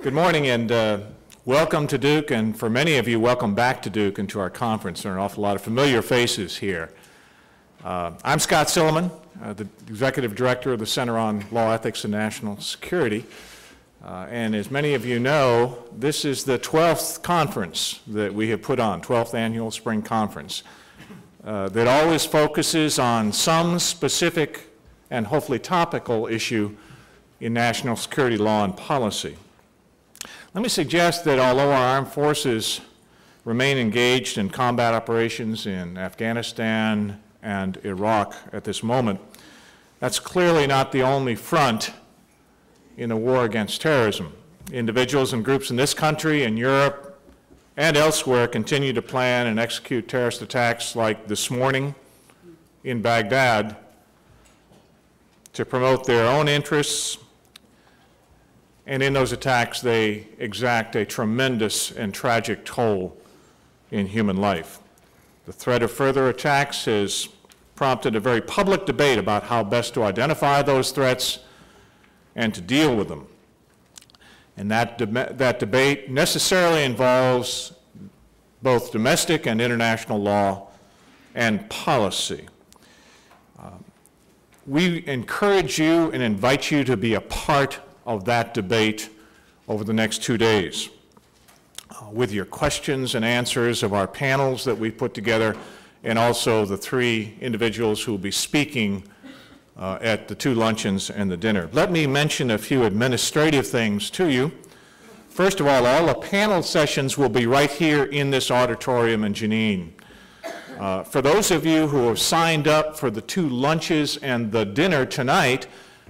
Good morning, and welcome to Duke, and for many of you, welcome back to Duke and to our conference. There are an awful lot of familiar faces here. I'm Scott Silliman, the Executive Director of the Center on Law, Ethics, and National Security. And as many of you know, this is the 12th conference that we have put on, 12th Annual Spring Conference, that always focuses on some specific and hopefully topical issue in national security law and policy. Let me suggest that although our armed forces remain engaged in combat operations in Afghanistan and Iraq at this moment, that's clearly not the only front in the war against terrorism. Individuals and groups in this country, in Europe, and elsewhere continue to plan and execute terrorist attacks like this morning in Baghdad to promote their own interests. And in those attacks, they exact a tremendous and tragic toll in human life. The threat of further attacks has prompted a very public debate about how best to identify those threats and to deal with them. And that debate necessarily involves both domestic and international law and policy. We encourage you and invite you to be a part of that debate over the next 2 days. With your questions and answers of our panels that we put together, and also the three individuals who will be speaking at the two luncheons and the dinner. Let me mention a few administrative things to you. First of all the panel sessions will be right here in this auditorium in Jenin. For those of you who have signed up for the two lunches and the dinner tonight,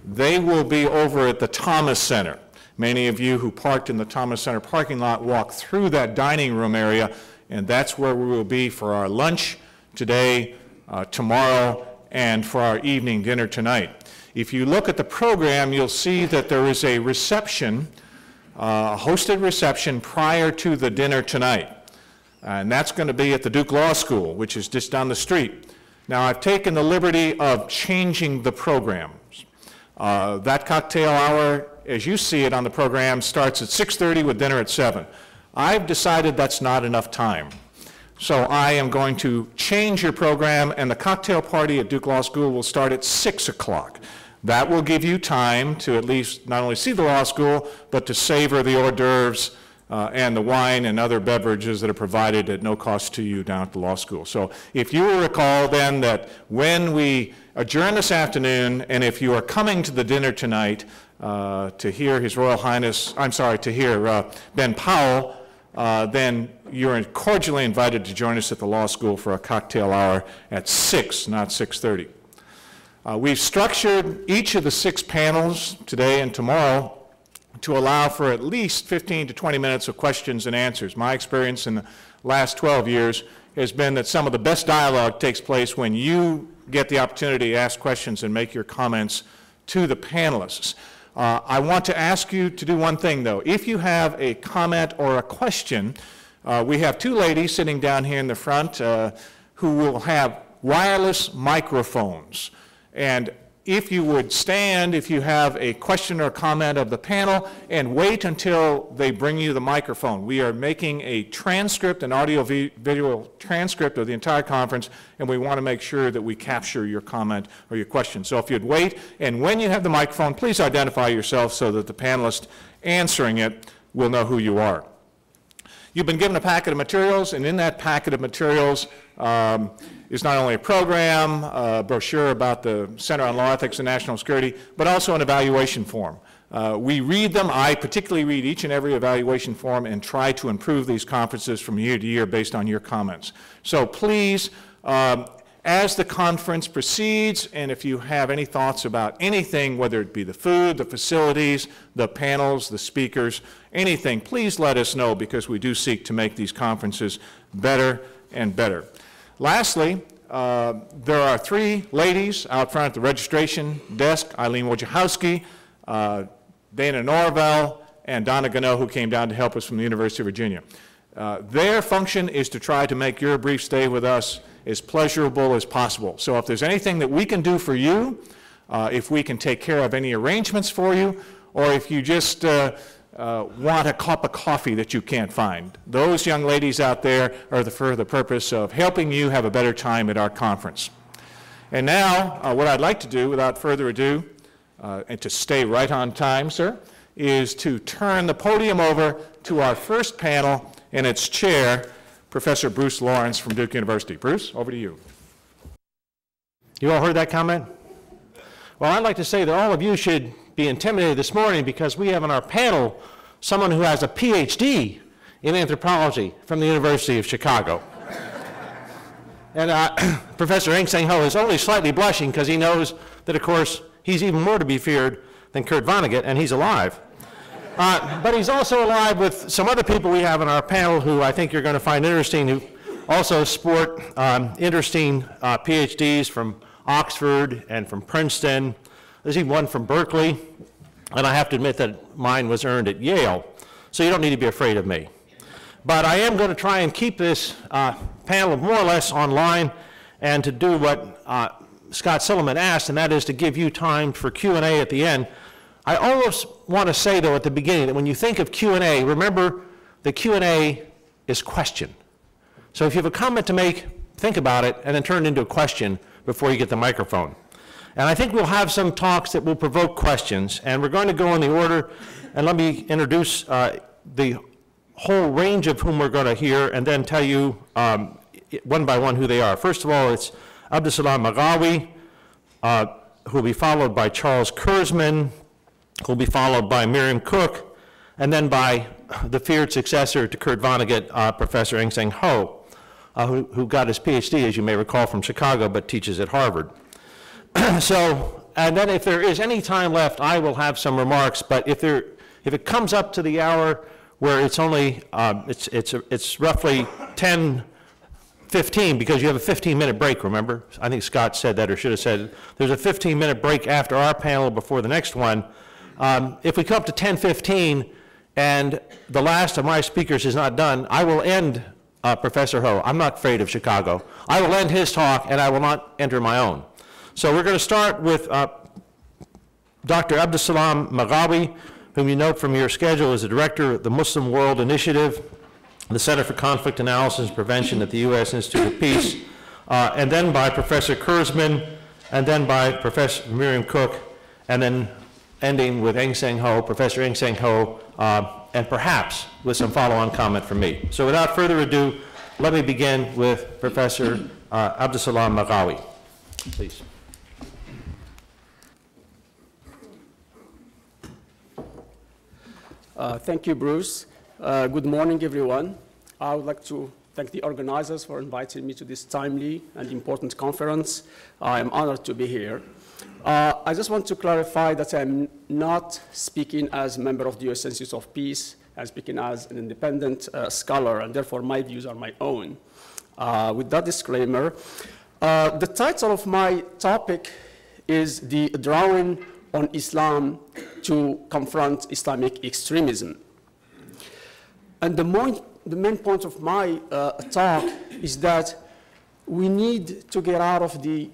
they will be over at the Thomas Center. Many of you who parked in the Thomas Center parking lot walked through that dining room area, and that's where we will be for our lunch today, tomorrow, and for our evening dinner tonight. If you look at the program, you'll see that there is a reception, hosted reception prior to the dinner tonight. And that's going to be at the Duke Law School, which is just down the street. Now, I've taken the liberty of changing the program. That cocktail hour, as you see it on the program, starts at 6:30 with dinner at 7. I've decided that's not enough time. So I am going to change your program, and the cocktail party at Duke Law School will start at 6 o'clock. That will give you time to at least not only see the law school, but to savor the hors d'oeuvres and the wine and other beverages that are provided at no cost to you down at the law school. So if you will recall then that when we adjourn this afternoon, and if you are coming to the dinner tonight to hear His Royal Highness, I'm sorry, to hear Ben Powell, then you're cordially invited to join us at the law school for a cocktail hour at 6, not 6:30. We've structured each of the 6 panels today and tomorrow to allow for at least 15 to 20 minutes of questions and answers. My experience in the last 12 years has been that some of the best dialogue takes place when you get the opportunity to ask questions and make your comments to the panelists. I want to ask you to do one thing, though. If you have a comment or a question, we have two ladies sitting down here in the front who will have wireless microphones. And if you would stand, if you have a question or comment of the panel, and wait until they bring you the microphone. We are making a transcript, an audio-visual transcript of the entire conference, and we want to make sure that we capture your comment or your question. So if you'd wait, and when you have the microphone, please identify yourself so that the panelist answering it will know who you are. You've been given a packet of materials, and in that packet of materials is not only a program, a brochure about the Center on Law, Ethics, and National Security, but also an evaluation form. We read them. I particularly read each and every evaluation form and try to improve these conferences from year to year based on your comments. So please, as the conference proceeds, and if you have any thoughts about anything, whether it be the food, the facilities, the panels, the speakers, anything, please let us know, because we do seek to make these conferences better and better. Lastly, there are 3 ladies out front at the registration desk, Eileen Wojciechowski, Dana Norvell, and Donna Gano, who came down to help us from the University of Virginia. Their function is to try to make your brief stay with us as pleasurable as possible. So if there's anything that we can do for you, if we can take care of any arrangements for you, or if you just want a cup of coffee that you can't find. Those young ladies out there are for the purpose of helping you have a better time at our conference. And now, what I'd like to do, without further ado, and to stay right on time, sir, is to turn the podium over to our first panel and its chair, Professor Bruce Lawrence from Duke University. Bruce, over to you. You all heard that comment? Well, I'd like to say that all of you should be intimidated this morning because we have on our panel someone who has a PhD in anthropology from the University of Chicago. And Professor Engseng Ho is only slightly blushing because he knows that, of course, he's even more to be feared than Kurt Vonnegut, and he's alive. But he's also alive with some other people we have on our panel who I think you're going to find interesting, who also sport interesting PhDs from Oxford and from Princeton. There's even one from Berkeley, and I have to admit that mine was earned at Yale, so you don't need to be afraid of me. But I am going to try and keep this panel more or less online and to do what Scott Silliman asked, and that is to give you time for Q&A at the end. I almost want to say, though, at the beginning that when you think of Q&A, remember the Q&A is question. So if you have a comment to make, think about it, and then turn it into a question before you get the microphone. And I think we'll have some talks that will provoke questions, and we're going to go in the order, and let me introduce the whole range of whom we're going to hear, and then tell you one by one who they are. First of all, it's Abdeslam Maghraoui, who will be followed by Charles Kurzman, who will be followed by Miriam Cook, and then by the feared successor to Kurt Vonnegut, Professor Engseng Ho, who got his PhD, as you may recall, from Chicago, but teaches at Harvard. So, and then if there is any time left, I will have some remarks, but if it comes up to the hour where it's only, it's roughly 10:15, because you have a 15-minute break, remember? I think Scott said that, or should have said, there's a 15-minute break after our panel before the next one. If we come up to 10:15 and the last of my speakers is not done, I will end Professor Ho. I'm not afraid of Chicago. I will end his talk, and I will not enter my own. So we're going to start with Dr. Abdeslam Maghraoui, whom you note from your schedule is the director of the Muslim World Initiative, the Center for Conflict Analysis and Prevention at the U.S. Institute of Peace, and then by Professor Kurzman, and then by Professor Miriam Cook, and then ending with Engseng Ho, Professor Engseng Ho, and perhaps with some follow-on comment from me. So without further ado, let me begin with Professor Abdeslam Maghraoui, please. Thank you, Bruce. Good morning, everyone. I would like to thank the organizers for inviting me to this timely and important conference. I am honored to be here. I just want to clarify that I'm not speaking as a member of the U.S. Institute of Peace. I'm speaking as an independent scholar, and therefore my views are my own. With that disclaimer, the title of my topic is The Drawing on Islam to Confront Islamic Extremism. And the main point of my talk is that we need to get out of the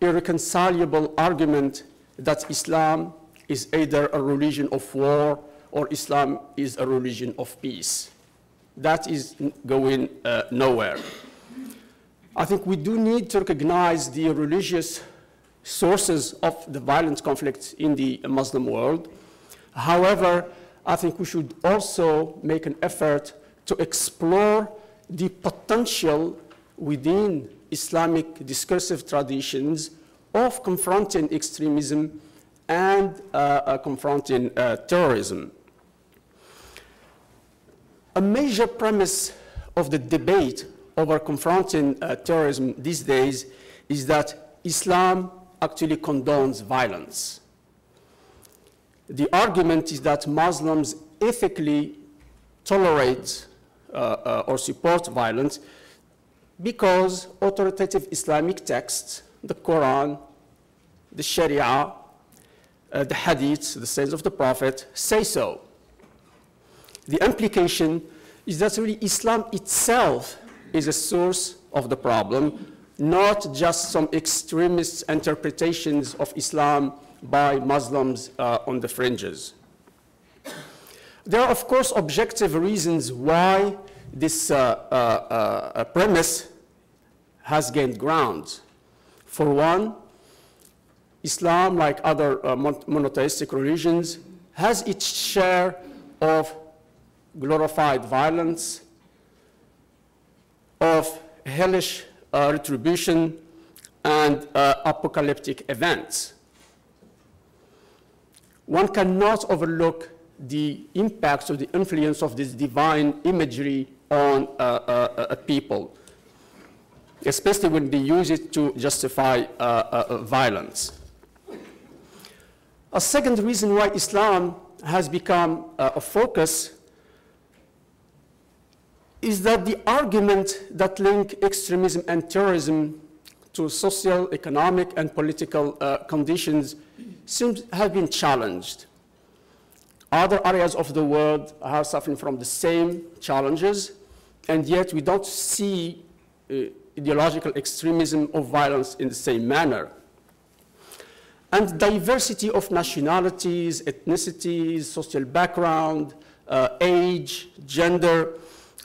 irreconcilable argument that Islam is either a religion of war or Islam is a religion of peace. That is going nowhere. I think we do need to recognize the religious sources of the violent conflicts in the Muslim world. However, I think we should also make an effort to explore the potential within Islamic discursive traditions of confronting extremism and confronting terrorism. A major premise of the debate over confronting terrorism these days is that Islam actually condones violence. The argument is that Muslims ethically tolerate or support violence because authoritative Islamic texts, the Quran, the Sharia, the Hadiths, the sayings of the Prophet, say so. The implication is that really Islam itself is a source of the problem, not just some extremist interpretations of Islam by Muslims on the fringes. There are, of course, objective reasons why this premise has gained ground. For one, Islam, like other monotheistic religions, has its share of glorified violence, of hellish retribution, and apocalyptic events. One cannot overlook the impacts or the influence of this divine imagery on a people, especially when they use it to justify violence. A second reason why Islam has become a focus is that the argument that links extremism and terrorism to social, economic, and political conditions seems to have been challenged. Other areas of the world are suffering from the same challenges, and yet we don't see ideological extremism or violence in the same manner. And diversity of nationalities, ethnicities, social background, age, gender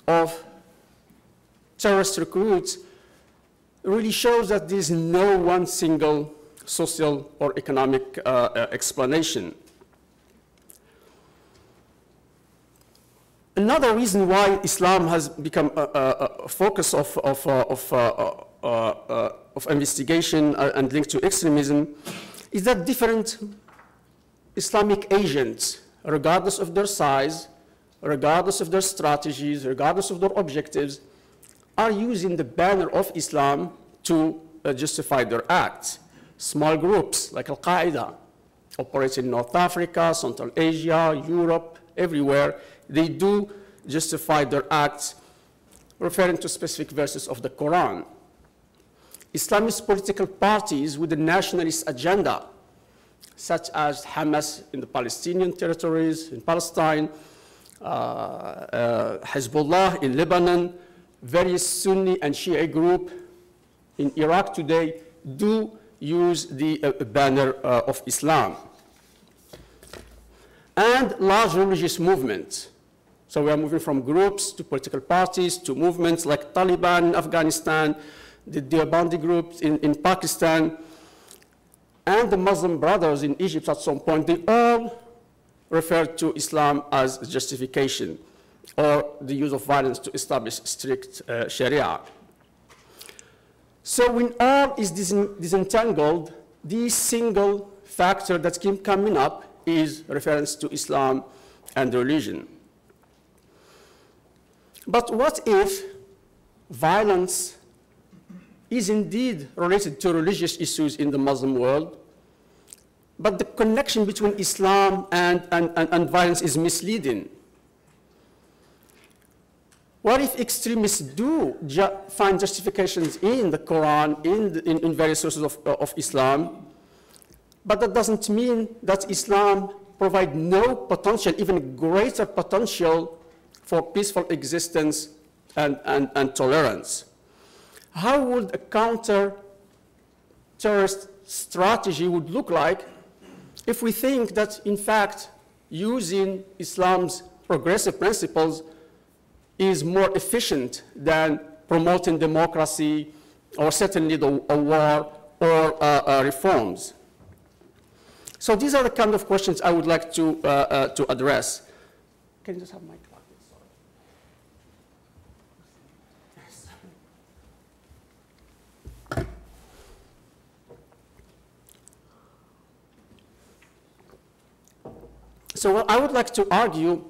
of terrorist recruits really shows that there's no one single social or economic explanation. Another reason why Islam has become a focus of investigation and linked to extremism is that different Islamic agents, regardless of their size, regardless of their strategies, regardless of their objectives, are using the banner of Islam to justify their acts. Small groups like Al-Qaeda operate in North Africa, Central Asia, Europe, everywhere. They do justify their acts, referring to specific verses of the Quran. Islamist political parties with a nationalist agenda, such as Hamas in the Palestinian territories, in Palestine, Hezbollah in Lebanon, various Sunni and Shia groups in Iraq today do use the banner of Islam. And large religious movements. So we are moving from groups to political parties to movements like Taliban in Afghanistan, the Deobandi groups in Pakistan, and the Muslim Brothers in Egypt at some point. They all referred to Islam as justification or the use of violence to establish strict Sharia. So when all is disentangled, the single factor that keeps coming up is reference to Islam and religion. But what if violence is indeed related to religious issues in the Muslim world, but the connection between Islam and violence is misleading? What if extremists do find justifications in the Quran, in various sources of Islam, but that doesn't mean that Islam provides no potential, even greater potential for peaceful existence and tolerance? How would a counter-terrorist strategy would look like if we think that, in fact, using Islam's progressive principles is more efficient than promoting democracy or certainly a war or reforms? So these are the kind of questions I would like to address. Can you just have my clock? Sorry. So what I would like to argue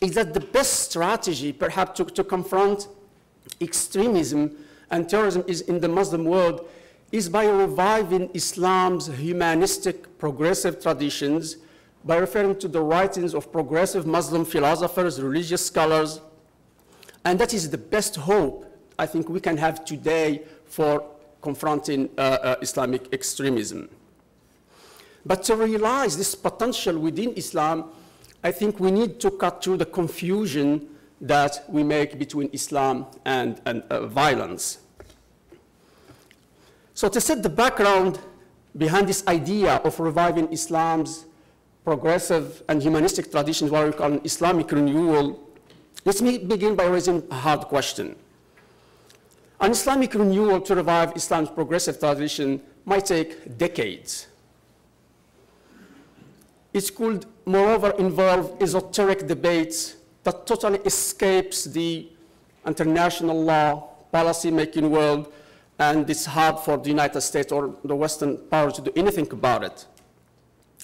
is that the best strategy, perhaps, to confront extremism and terrorism is in the Muslim world is by reviving Islam's humanistic progressive traditions, by referring to the writings of progressive Muslim philosophers, religious scholars. And that is the best hope I think we can have today for confronting Islamic extremism. But to realize this potential within Islam, I think we need to cut through the confusion that we make between Islam and violence. So to set the background behind this idea of reviving Islam's progressive and humanistic traditions, what we call Islamic renewal, let me begin by raising a hard question. An Islamic renewal to revive Islam's progressive tradition might take decades. It could, moreover, involve esoteric debates that totally escapes the international law, policy-making world, and it's hard for the United States or the Western powers to do anything about it.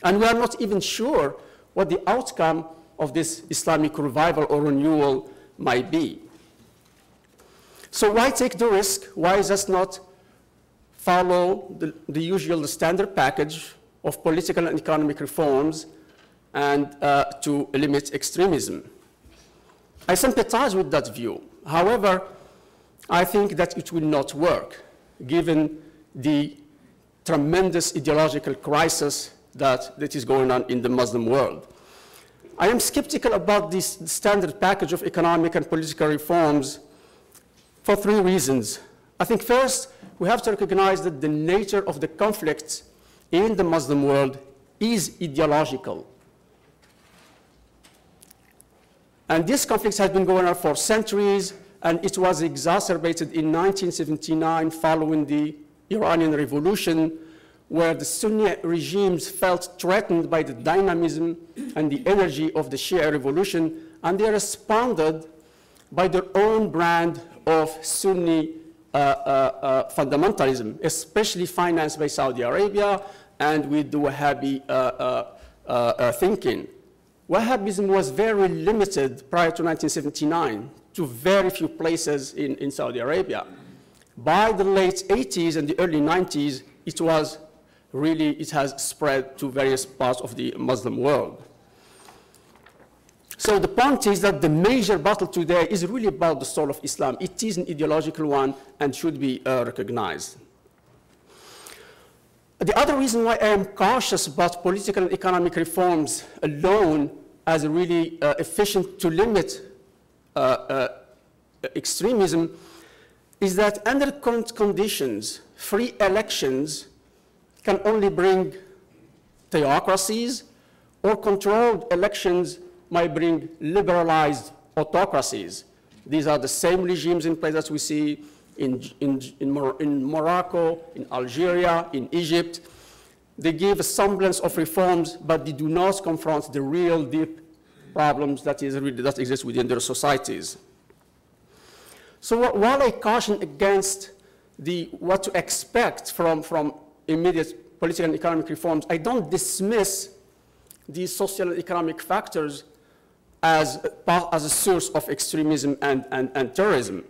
And we are not even sure what the outcome of this Islamic revival or renewal might be. So why take the risk? Why just not follow the usual standard package of political and economic reforms and to limit extremism? I sympathize with that view. However, I think that it will not work, given the tremendous ideological crisis that is going on in the Muslim world. I am skeptical about this standard package of economic and political reforms for three reasons. I think first, we have to recognize that the nature of the conflict in the Muslim world is ideological. And this conflict has been going on for centuries, and it was exacerbated in 1979 following the Iranian Revolution, where the Sunni regimes felt threatened by the dynamism and the energy of the Shia revolution, and they responded by their own brand of Sunni fundamentalism, especially financed by Saudi Arabia and with the Wahhabi thinking. Wahhabism was very limited prior to 1979 to very few places in Saudi Arabia. By the late 80s and the early 90s, it has spread to various parts of the Muslim world. So the point is that the major battle today is really about the soul of Islam. It is an ideological one and should be recognized. The other reason why I am cautious about political and economic reforms alone as really efficient to limit extremism is that under current conditions, free elections can only bring theocracies, or controlled elections might bring liberalized autocracies. These are the same regimes in place that we see in Morocco, in Algeria, in Egypt. They give a semblance of reforms, but they do not confront the real deep problems that exist within their societies. So while I caution against what to expect from immediate political and economic reforms, I don't dismiss these social and economic factors as a source of extremism and terrorism.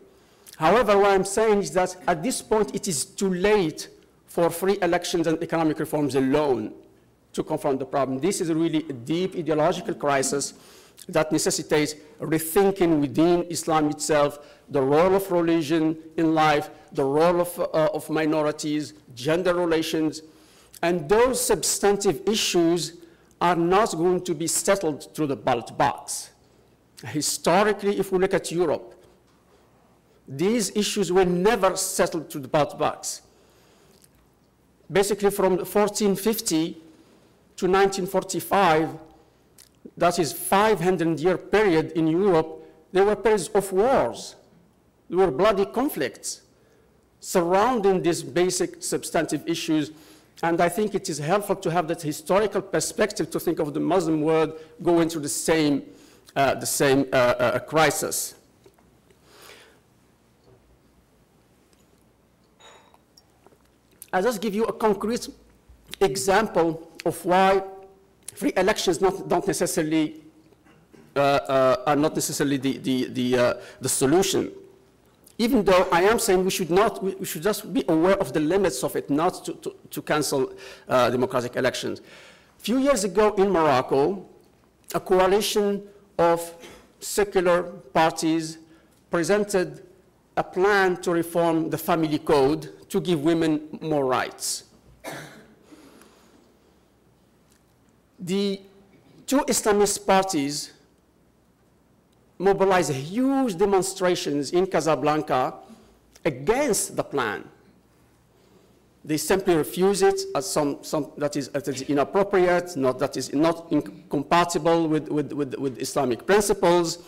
However, what I'm saying is that at this point, it is too late for free elections and economic reforms alone to confront the problem. This is really a deep ideological crisis that necessitates rethinking within Islam itself the role of religion in life, the role of minorities, gender relations. And those substantive issues are not going to be settled through the ballot box. Historically, if we look at Europe, these issues were never settled through the ballot box. Basically, from 1450 to 1945, that is 500-year period in Europe, there were periods of wars. There were bloody conflicts surrounding these basic substantive issues. And I think it is helpful to have that historical perspective to think of the Muslim world going through the same crisis. I'll just give you a concrete example of why free elections are not necessarily the solution. Even though I am saying we should just be aware of the limits of it, not to cancel democratic elections. A few years ago in Morocco, a coalition of secular parties presented a plan to reform the family code to give women more rights. The two Islamist parties mobilized huge demonstrations in Casablanca against the plan. They simply refuse it as some that is inappropriate, not, that is not compatible with Islamic principles.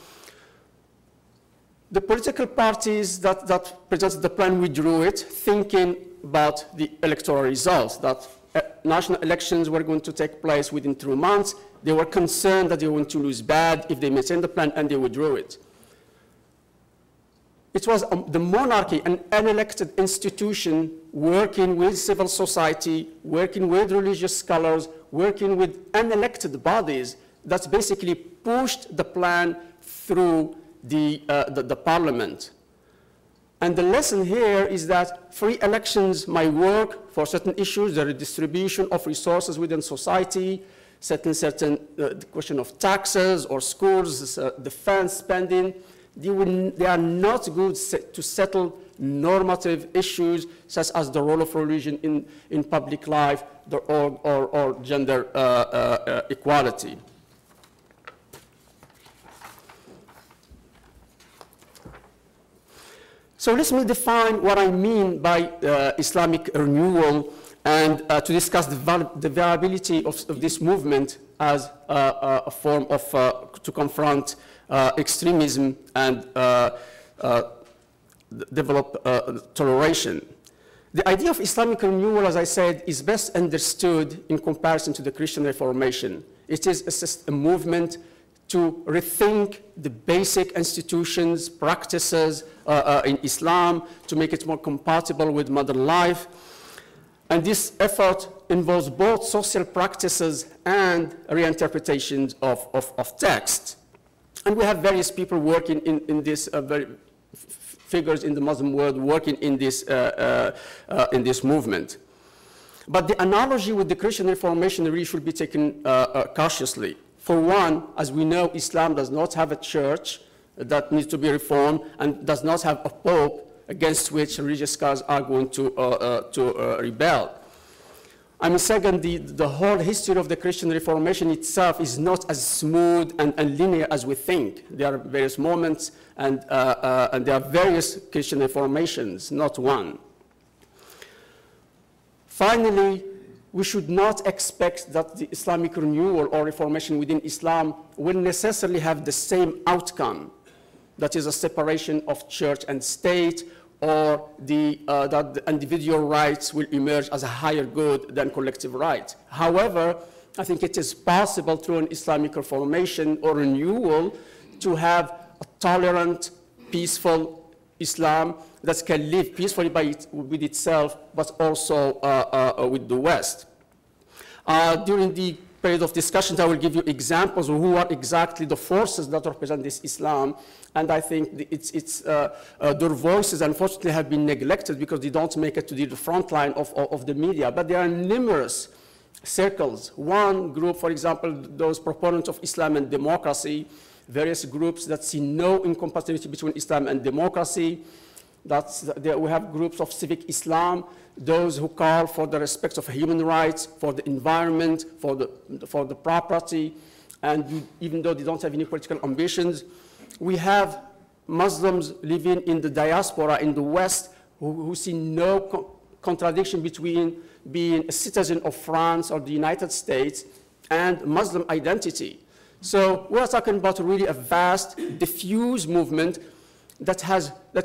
The political parties that presented the plan withdrew it, thinking about the electoral results, that national elections were going to take place within 3 months. They were concerned that they were going to lose bad if they maintained the plan, and they withdrew it. It was the monarchy, an unelected institution, working with civil society, working with religious scholars, working with unelected bodies, that basically pushed the plan through the parliament. And the lesson here is that free elections might work for certain issues, the redistribution of resources within society, the question of taxes or schools, defense spending. They are not good to settle normative issues such as the role of religion in public life or gender equality. So let me define what I mean by Islamic renewal and to discuss the viability of this movement as a form of, to confront extremism and develop toleration. The idea of Islamic renewal, as I said, is best understood in comparison to the Christian Reformation. It is a movement to rethink the basic institutions, practices in Islam, to make it more compatible with modern life. And this effort involves both social practices and reinterpretations of text. And we have various people working in this, figures in the Muslim world working in this movement. But the analogy with the Christian Reformation really should be taken cautiously. For one, as we know, Islam does not have a church that needs to be reformed and does not have a pope against which religious scholars are going to rebel. I mean, second, the whole history of the Christian Reformation itself is not as smooth and linear as we think. There are various moments and there are various Christian Reformations, not one. Finally, we should not expect that the Islamic renewal or reformation within Islam will necessarily have the same outcome, that is a separation of church and state, or that the individual rights will emerge as a higher good than collective rights. However, I think it is possible through an Islamic reformation or renewal to have a tolerant, peaceful Islam that can live peacefully with itself, but also with the West. During the period of discussions, I will give you examples of who are exactly the forces that represent this Islam. And I think their voices, unfortunately, have been neglected because they don't make it to the front line of the media. But there are numerous circles. One group, for example, those proponents of Islam and democracy, various groups that see no incompatibility between Islam and democracy. We have groups of civic Islam, those who call for the respect of human rights, for the environment, for the property, and even though they don't have any political ambitions. We have Muslims living in the diaspora in the West who see no contradiction between being a citizen of France or the United States and Muslim identity. So we're talking about really a vast, diffuse movement that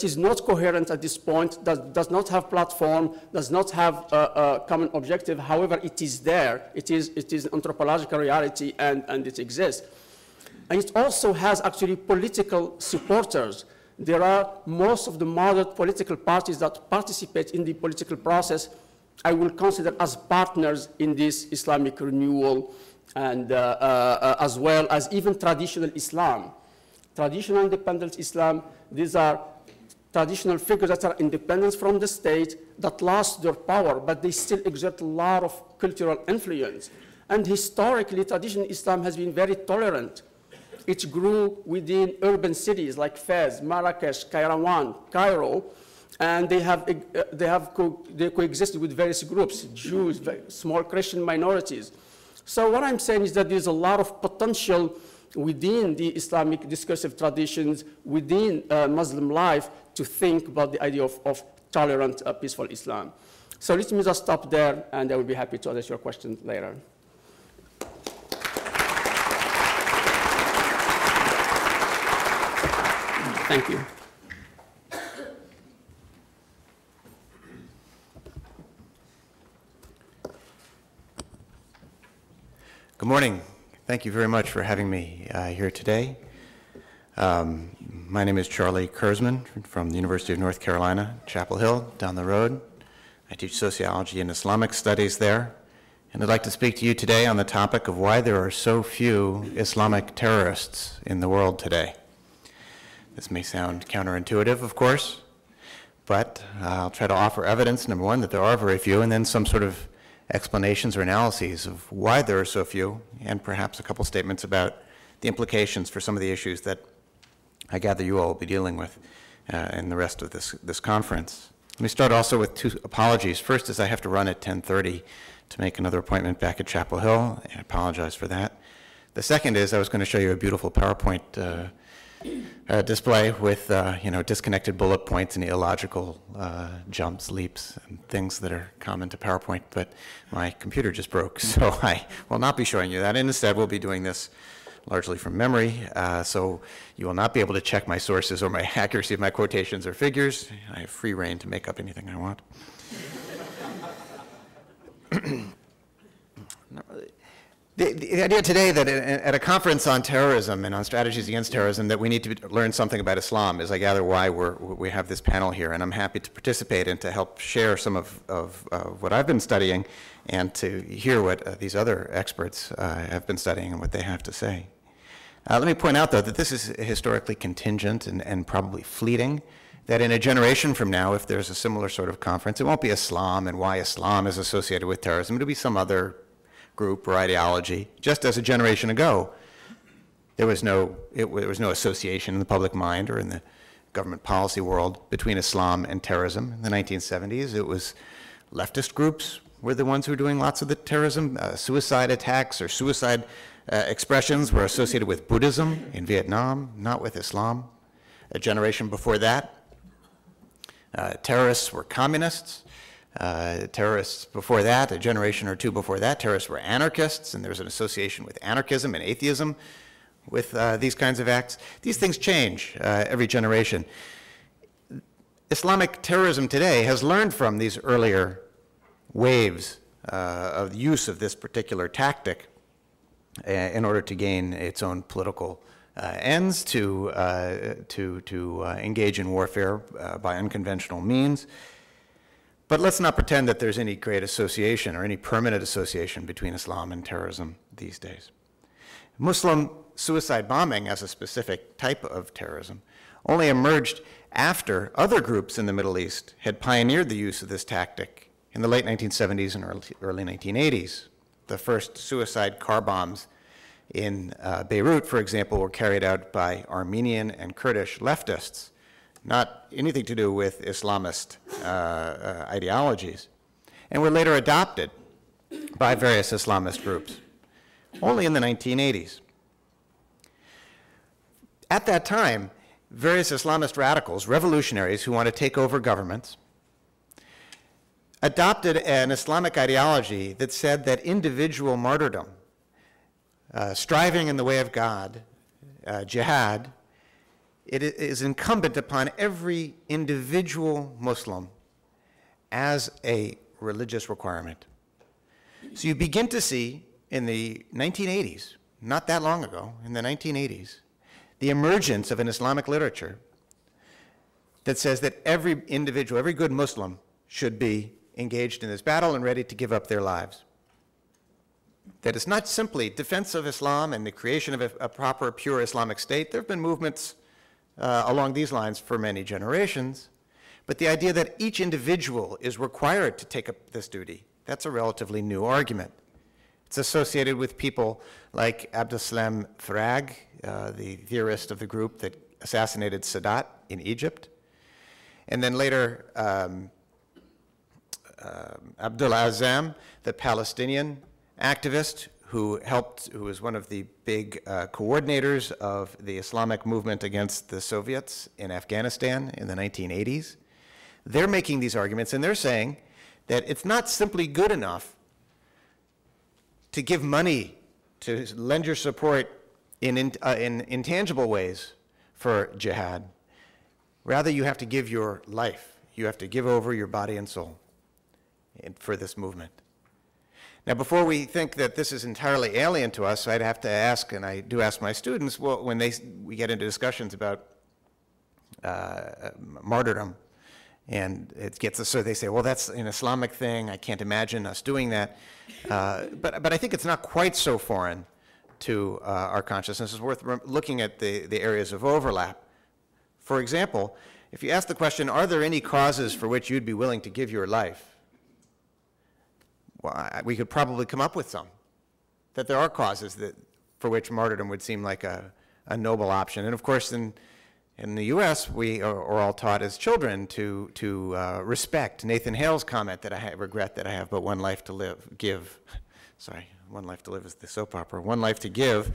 is not coherent at this point, that does not have platform, does not have a common objective. However, it is there. It is anthropological reality, and it exists. And it also has actually political supporters. There are most of the moderate political parties that participate in the political process, I will consider as partners in this Islamic renewal, and as well as even traditional Islam. Traditional independent Islam, these are traditional figures that are independent from the state, that lost their power, but they still exert a lot of cultural influence. And historically, traditional Islam has been very tolerant. It grew within urban cities like Fez, Marrakesh, Kairouan, Cairo, and they coexisted with various groups, Jews, small Christian minorities. So what I'm saying is that there's a lot of potential within the Islamic discursive traditions, within Muslim life, to think about the idea of tolerant, peaceful Islam. So let me just stop there, and I will be happy to address your questions later. Thank you. Good morning. Thank you very much for having me here today. My name is Charlie Kurzman from the University of North Carolina, Chapel Hill, down the road. I teach sociology and Islamic studies there. And I'd like to speak to you today on the topic of why there are so few Islamic terrorists in the world today. This may sound counterintuitive, of course, but I'll try to offer evidence, number one, that there are very few, and then some sort of explanations or analyses of why there are so few, and perhaps a couple statements about the implications for some of the issues that I gather you all will be dealing with in the rest of this conference. Let me start also with two apologies. First is I have to run at 10:30 to make another appointment back at Chapel Hill, and I apologize for that. The second is I was going to show you a beautiful PowerPoint display with disconnected bullet points and illogical jumps, leaps, and things that are common to PowerPoint, but my computer just broke, so I will not be showing you that. And instead, we'll be doing this largely from memory, so you will not be able to check my sources or my accuracy of my quotations or figures. I have free rein to make up anything I want. Not really. The idea today that at a conference on terrorism and on strategies against terrorism that we need to learn something about Islam is, I gather, why we have this panel here. And I'm happy to participate and to help share some of what I've been studying and to hear what these other experts have been studying and what they have to say. Let me point out, though, that this is historically contingent and probably fleeting, that in a generation from now, if there's a similar sort of conference, it won't be Islam and why Islam is associated with terrorism. It'll be some other group or ideology, just as a generation ago, there was no association in the public mind or in the government policy world between Islam and terrorism. In the 1970s, it was leftist groups were the ones who were doing lots of the terrorism. Suicide attacks or suicide expressions were associated with Buddhism in Vietnam, not with Islam. A generation before that, terrorists were communists. Terrorists before that, a generation or two before that, terrorists were anarchists, and there was an association with anarchism and atheism with these kinds of acts. These things change every generation. Islamic terrorism today has learned from these earlier waves of use of this particular tactic in order to gain its own political ends, to engage in warfare by unconventional means. But let's not pretend that there's any great association or any permanent association between Islam and terrorism these days. Muslim suicide bombing as a specific type of terrorism only emerged after other groups in the Middle East had pioneered the use of this tactic in the late 1970s and early 1980s. The first suicide car bombs in Beirut, for example, were carried out by Armenian and Kurdish leftists, not anything to do with Islamist ideologies, and were later adopted by various Islamist groups, only in the 1980s. At that time, various Islamist radicals, revolutionaries who want to take over governments, adopted an Islamic ideology that said that individual martyrdom, striving in the way of God, jihad, it is incumbent upon every individual Muslim as a religious requirement. So you begin to see in the 1980s, not that long ago, in the 1980s, the emergence of an Islamic literature that says that every individual, every good Muslim should be engaged in this battle and ready to give up their lives. That it's not simply defense of Islam and the creation of a proper, pure Islamic state. There have been movements along these lines for many generations, but the idea that each individual is required to take up this duty, that's a relatively new argument. It's associated with people like Abdeslam Maghraoui, the theorist of the group that assassinated Sadat in Egypt, and then later Abdul Azam, the Palestinian activist, who was one of the big coordinators of the Islamic movement against the Soviets in Afghanistan in the 1980s. They're making these arguments, and they're saying that it's not simply good enough to give money, to lend your support in intangible ways for jihad. Rather, you have to give your life. You have to give over your body and soul for this movement. Now, before we think that this is entirely alien to us, I'd have to ask, and I do ask my students, well, when we get into discussions about martyrdom, and it gets us, so they say, well, that's an Islamic thing. I can't imagine us doing that. But I think it's not quite so foreign to our consciousness. It's worth looking at the areas of overlap. For example, if you ask the question, are there any causes for which you'd be willing to give your life? Well, we could probably come up with some, that there are causes that, for which martyrdom would seem like a noble option. And of course, in the US, we are all taught as children to respect Nathan Hale's comment that I regret that I have but one life to live, give. Sorry, one life to live is the soap opera. One life to give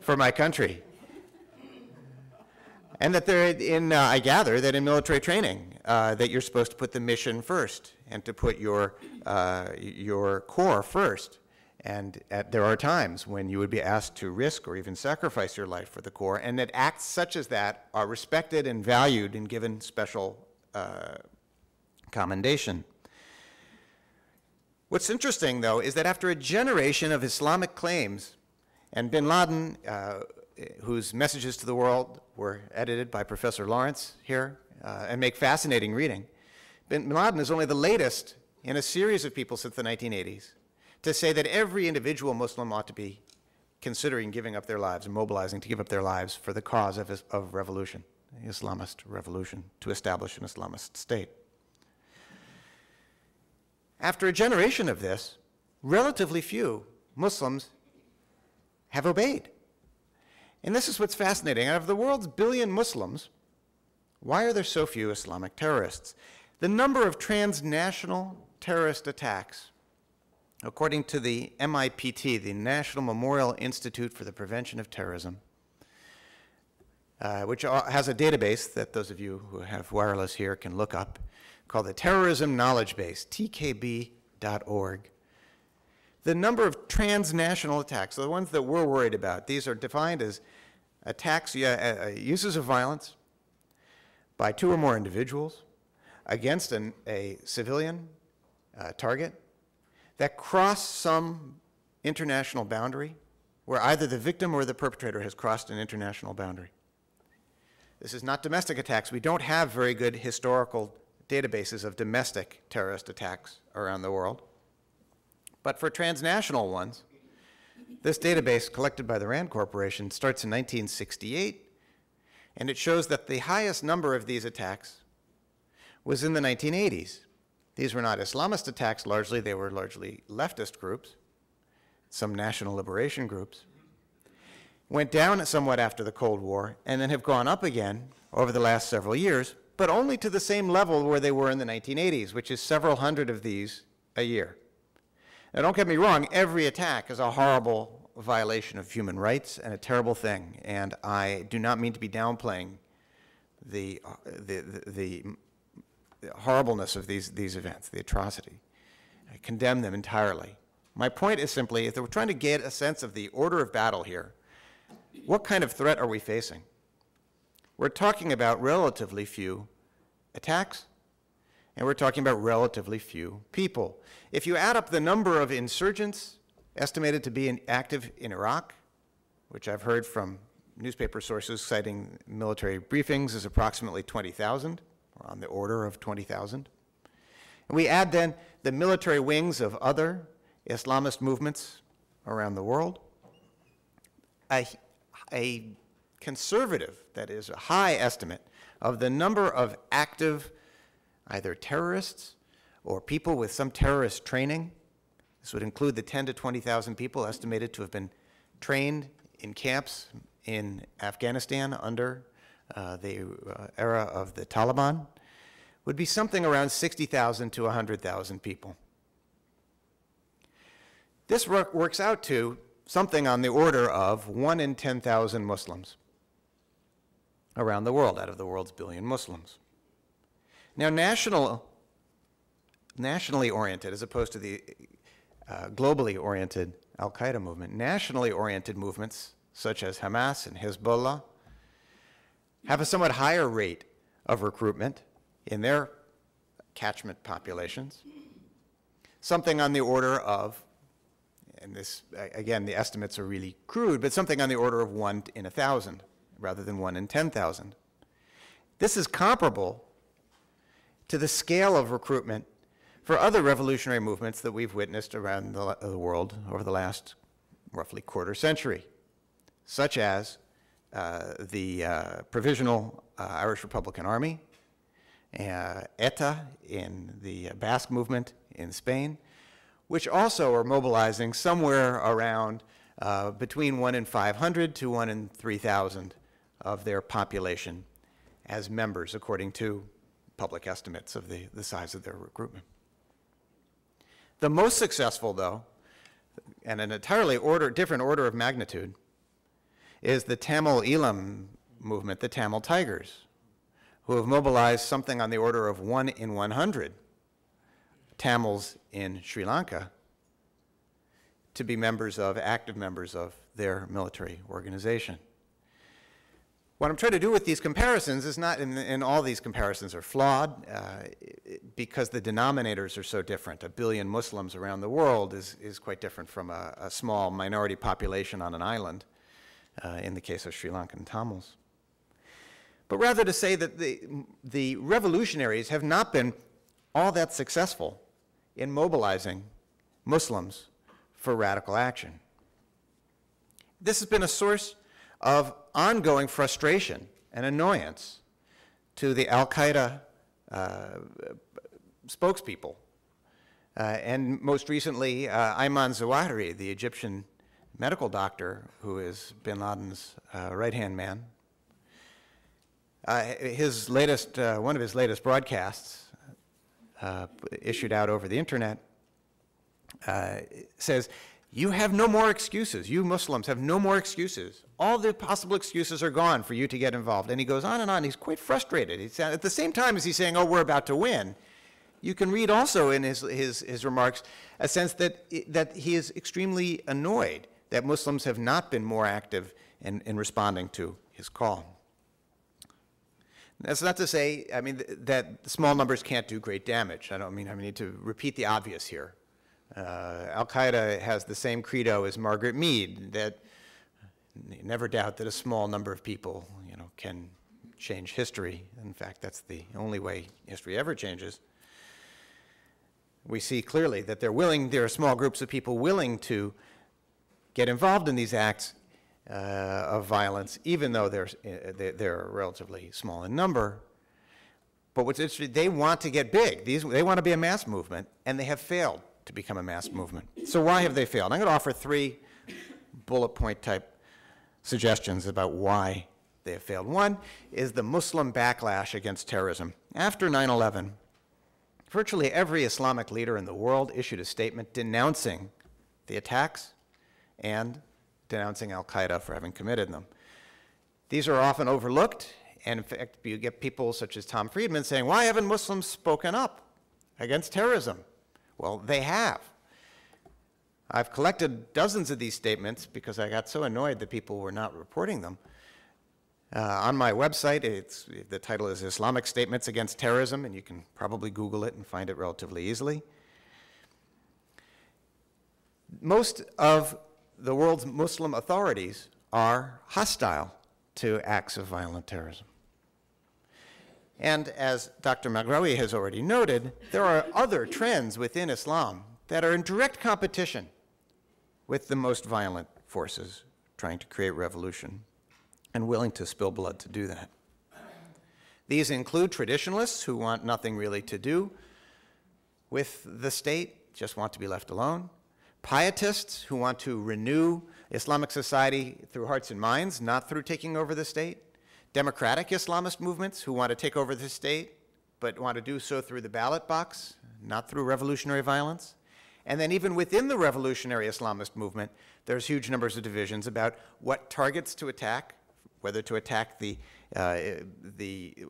for my country. And that they're in, I gather, that in military training, that you're supposed to put the mission first and to put your corps first. And there are times when you would be asked to risk or even sacrifice your life for the Corps, and that acts such as that are respected and valued and given special commendation. What's interesting, though, is that after a generation of Islamic claims, and bin Laden, whose messages to the world were edited by Professor Lawrence here and make fascinating reading, bin Laden is only the latest in a series of people since the 1980s to say that every individual Muslim ought to be considering giving up their lives and mobilizing to give up their lives for the cause of revolution, Islamist revolution, to establish an Islamist state. After a generation of this, relatively few Muslims have obeyed. And this is what's fascinating. Out of the world's billion Muslims, why are there so few Islamic terrorists? The number of transnational terrorist attacks, according to the MIPT, the National Memorial Institute for the Prevention of Terrorism, which has a database that those of you who have wireless here can look up, called the Terrorism Knowledge Base, tkb.org. The number of transnational attacks, the ones that we're worried about, these are defined as attacks, uses of violence by two or more individuals against a civilian target, that cross some international boundary where either the victim or the perpetrator has crossed an international boundary. This is not domestic attacks. We don't have very good historical databases of domestic terrorist attacks around the world. But for transnational ones, this database collected by the RAND Corporation starts in 1968, and it shows that the highest number of these attacks was in the 1980s. These were not Islamist attacks largely, they were largely leftist groups, some national liberation groups, went down somewhat after the Cold War, and then have gone up again over the last several years, but only to the same level where they were in the 1980s, which is several hundred of these a year. Now don't get me wrong, every attack is a horrible violation of human rights and a terrible thing, and I do not mean to be downplaying the horribleness of these events, the atrocity. I condemn them entirely. My point is simply, if we're trying to get a sense of the order of battle here, what kind of threat are we facing? We're talking about relatively few attacks, and we're talking about relatively few people. If you add up the number of insurgents estimated to be active in Iraq, which I've heard from newspaper sources citing military briefings is approximately 20,000, on the order of 20,000. And we add then the military wings of other Islamist movements around the world. A conservative, that is a high estimate, of the number of active either terrorists or people with some terrorist training. This would include the 10 to 20,000 people estimated to have been trained in camps in Afghanistan under the era of the Taliban, would be something around 60,000 to 100,000 people. This works out to something on the order of 1 in 10,000 Muslims around the world, out of the world's billion Muslims. Now, national nationally oriented, as opposed to the globally oriented Al-Qaeda movement. Nationally oriented movements, such as Hamas and Hezbollah, have a somewhat higher rate of recruitment in their catchment populations, something on the order of, and this, again, the estimates are really crude, but something on the order of 1 in 1,000 rather than 1 in 10,000. This is comparable to the scale of recruitment for other revolutionary movements that we've witnessed around the world over the last roughly quarter century, such as the Provisional Irish Republican Army, ETA in the Basque movement in Spain, which also are mobilizing somewhere around between 1 in 500 to 1 in 3,000 of their population as members, according to public estimates of the size of their recruitment. The most successful, though, and an entirely different order of magnitude, is the Tamil Elam movement, the Tamil Tigers, who have mobilized something on the order of 1 in 100 Tamils in Sri Lanka to be members of, active members of their military organization. What I'm trying to do with these comparisons is not, and all these comparisons are flawed because the denominators are so different. 1 billion Muslims around the world is quite different from a small minority population on an island in the case of Sri Lankan Tamils. But rather to say that the revolutionaries have not been all that successful in mobilizing Muslims for radical action. This has been a source of ongoing frustration and annoyance to the Al-Qaeda spokespeople, and most recently Ayman Zawahiri, the Egyptian medical doctor who is bin Laden's right-hand man. His latest, one of his latest broadcasts issued out over the internet says, "You have no more excuses. You Muslims have no more excuses. All the possible excuses are gone for you to get involved." And he goes on and on. He's quite frustrated. He's, at the same time as he's saying, "Oh, we're about to win," you can read also in his remarks a sense that he is extremely annoyed that Muslims have not been more active in responding to his call. That's not to say, I mean, that small numbers can't do great damage. I need to repeat the obvious here. Al-Qaeda has the same credo as Margaret Mead, that never doubt that a small number of people, you know, can change history. In fact, that's the only way history ever changes. We see clearly that they're willing, there are small groups of people willing to get involved in these acts of violence, even though they're relatively small in number. But what's interesting, they want to get big. They want to be a mass movement, and they have failed to become a mass movement. So why have they failed? I'm going to offer 3 bullet point type suggestions about why they have failed. One is the Muslim backlash against terrorism. After 9/11, virtually every Islamic leader in the world issued a statement denouncing the attacks and denouncing Al-Qaeda for having committed them. These are often overlooked, and in fact, you get people such as Tom Friedman saying, "Why haven't Muslims spoken up against terrorism?" Well, they have. I've collected dozens of these statements because I got so annoyed that people were not reporting them. On my website, the title is Islamic Statements Against Terrorism, and you can probably Google it and find it relatively easily. Most of the world's Muslim authorities are hostile to acts of violent terrorism. And as Dr. Maghraoui has already noted, there are other trends within Islam that are in direct competition with the most violent forces trying to create revolution and willing to spill blood to do that. These include traditionalists who want nothing really to do with the state, just want to be left alone. Pietists who want to renew Islamic society through hearts and minds, not through taking over the state. Democratic Islamist movements who want to take over the state, but want to do so through the ballot box, not through revolutionary violence. And then even within the revolutionary Islamist movement, there's huge numbers of divisions about what targets to attack, whether to attack the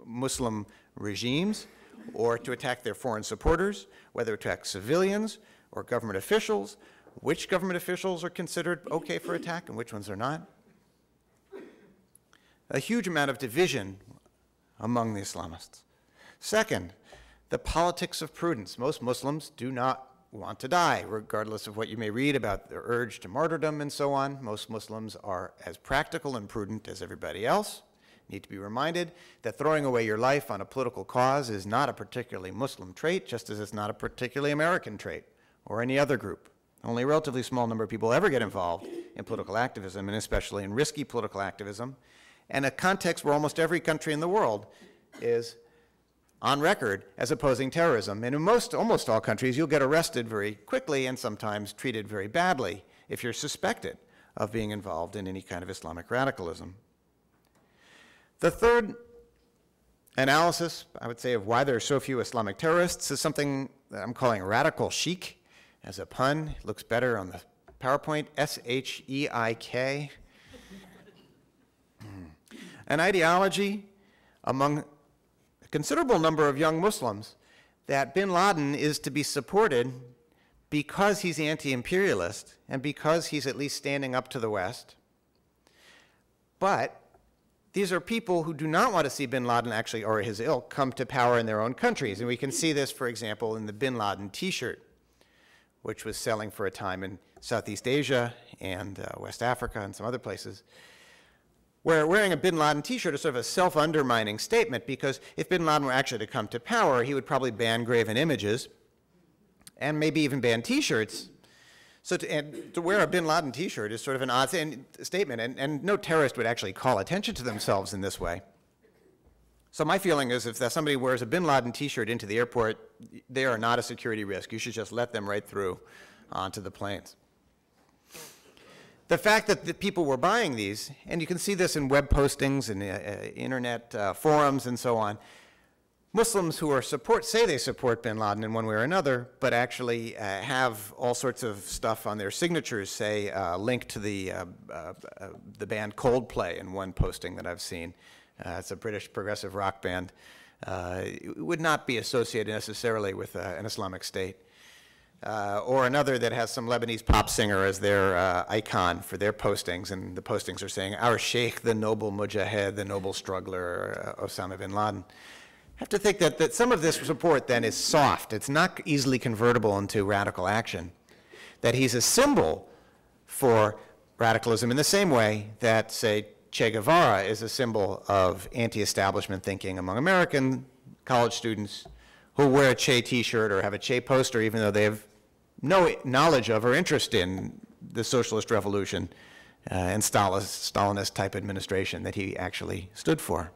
Muslim regimes or to attack their foreign supporters, whether to attack civilians or government officials, which government officials are considered okay for attack and which ones are not. A huge amount of division among the Islamists. Second, the politics of prudence. Most Muslims do not want to die, regardless of what you may read about their urge to martyrdom and so on. Most Muslims are as practical and prudent as everybody else. Need to be reminded that throwing away your life on a political cause is not a particularly Muslim trait, just as it's not a particularly American trait or any other group. Only a relatively small number of people ever get involved in political activism, and especially in risky political activism, and a context where almost every country in the world is on record as opposing terrorism. And in almost all countries, you'll get arrested very quickly and sometimes treated very badly if you're suspected of being involved in any kind of Islamic radicalism. The third analysis, I would say, of why there are so few Islamic terrorists is something that I'm calling radical chic. As a pun, it looks better on the PowerPoint, S-H-E-I-K. An ideology among a considerable number of young Muslims that bin Laden is to be supported because he's anti-imperialist and because he's at least standing up to the West. But these are people who do not want to see bin Laden actually, or his ilk, come to power in their own countries. And we can see this, for example, in the bin Laden t-shirt, which was selling for a time in Southeast Asia and West Africa and some other places, where wearing a bin Laden t-shirt is sort of a self-undermining statement, because if bin Laden were actually to come to power, he would probably ban graven images and maybe even ban t-shirts. So to wear a bin Laden t-shirt is sort of an odd statement, and no terrorist would actually call attention to themselves in this way. So my feeling is if somebody wears a bin Laden t-shirt into the airport, they are not a security risk. You should just let them right through onto the planes. The fact that the people were buying these, and you can see this in web postings and internet forums and so on, Muslims who are say they support bin Laden in one way or another, but actually have all sorts of stuff on their signatures, say, linked to the band Coldplay in one posting that I've seen. It's a British progressive rock band. It would not be associated necessarily with an Islamic State. Or another that has some Lebanese pop singer as their icon for their postings, and the postings are saying, our sheikh, the noble mujahid, the noble struggler, Osama bin Laden. I have to think that some of this support then is soft. It's not easily convertible into radical action. That he's a symbol for radicalism in the same way that, say, Che Guevara is a symbol of anti-establishment thinking among American college students who wear a Che t-shirt or have a Che poster, even though they have no knowledge of or interest in the socialist revolution and Stalinist type administration that he actually stood for.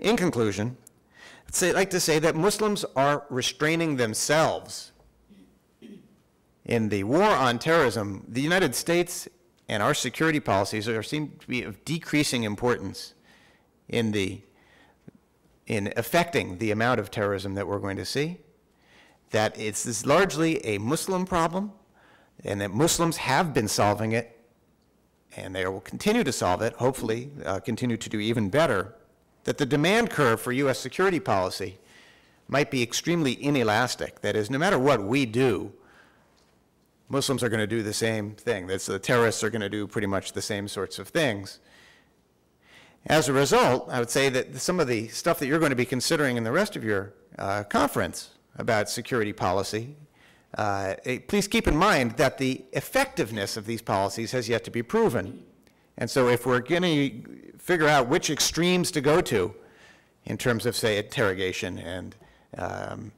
In conclusion, I'd like to say that Muslims are restraining themselves. In the war on terrorism, the United States and our security policies seem to be of decreasing importance in affecting the amount of terrorism that we're going to see, that it's largely a Muslim problem, and that Muslims have been solving it, and they will continue to solve it, hopefully continue to do even better, that the demand curve for US security policy might be extremely inelastic. That is, no matter what we do, Muslims are going to do the same thing. That's, the terrorists are going to do pretty much the same sorts of things. As a result, I would say that some of the stuff that you're going to be considering in the rest of your conference about security policy, please keep in mind that the effectiveness of these policies has yet to be proven. And so if we're going to figure out which extremes to go to in terms of, say, interrogation and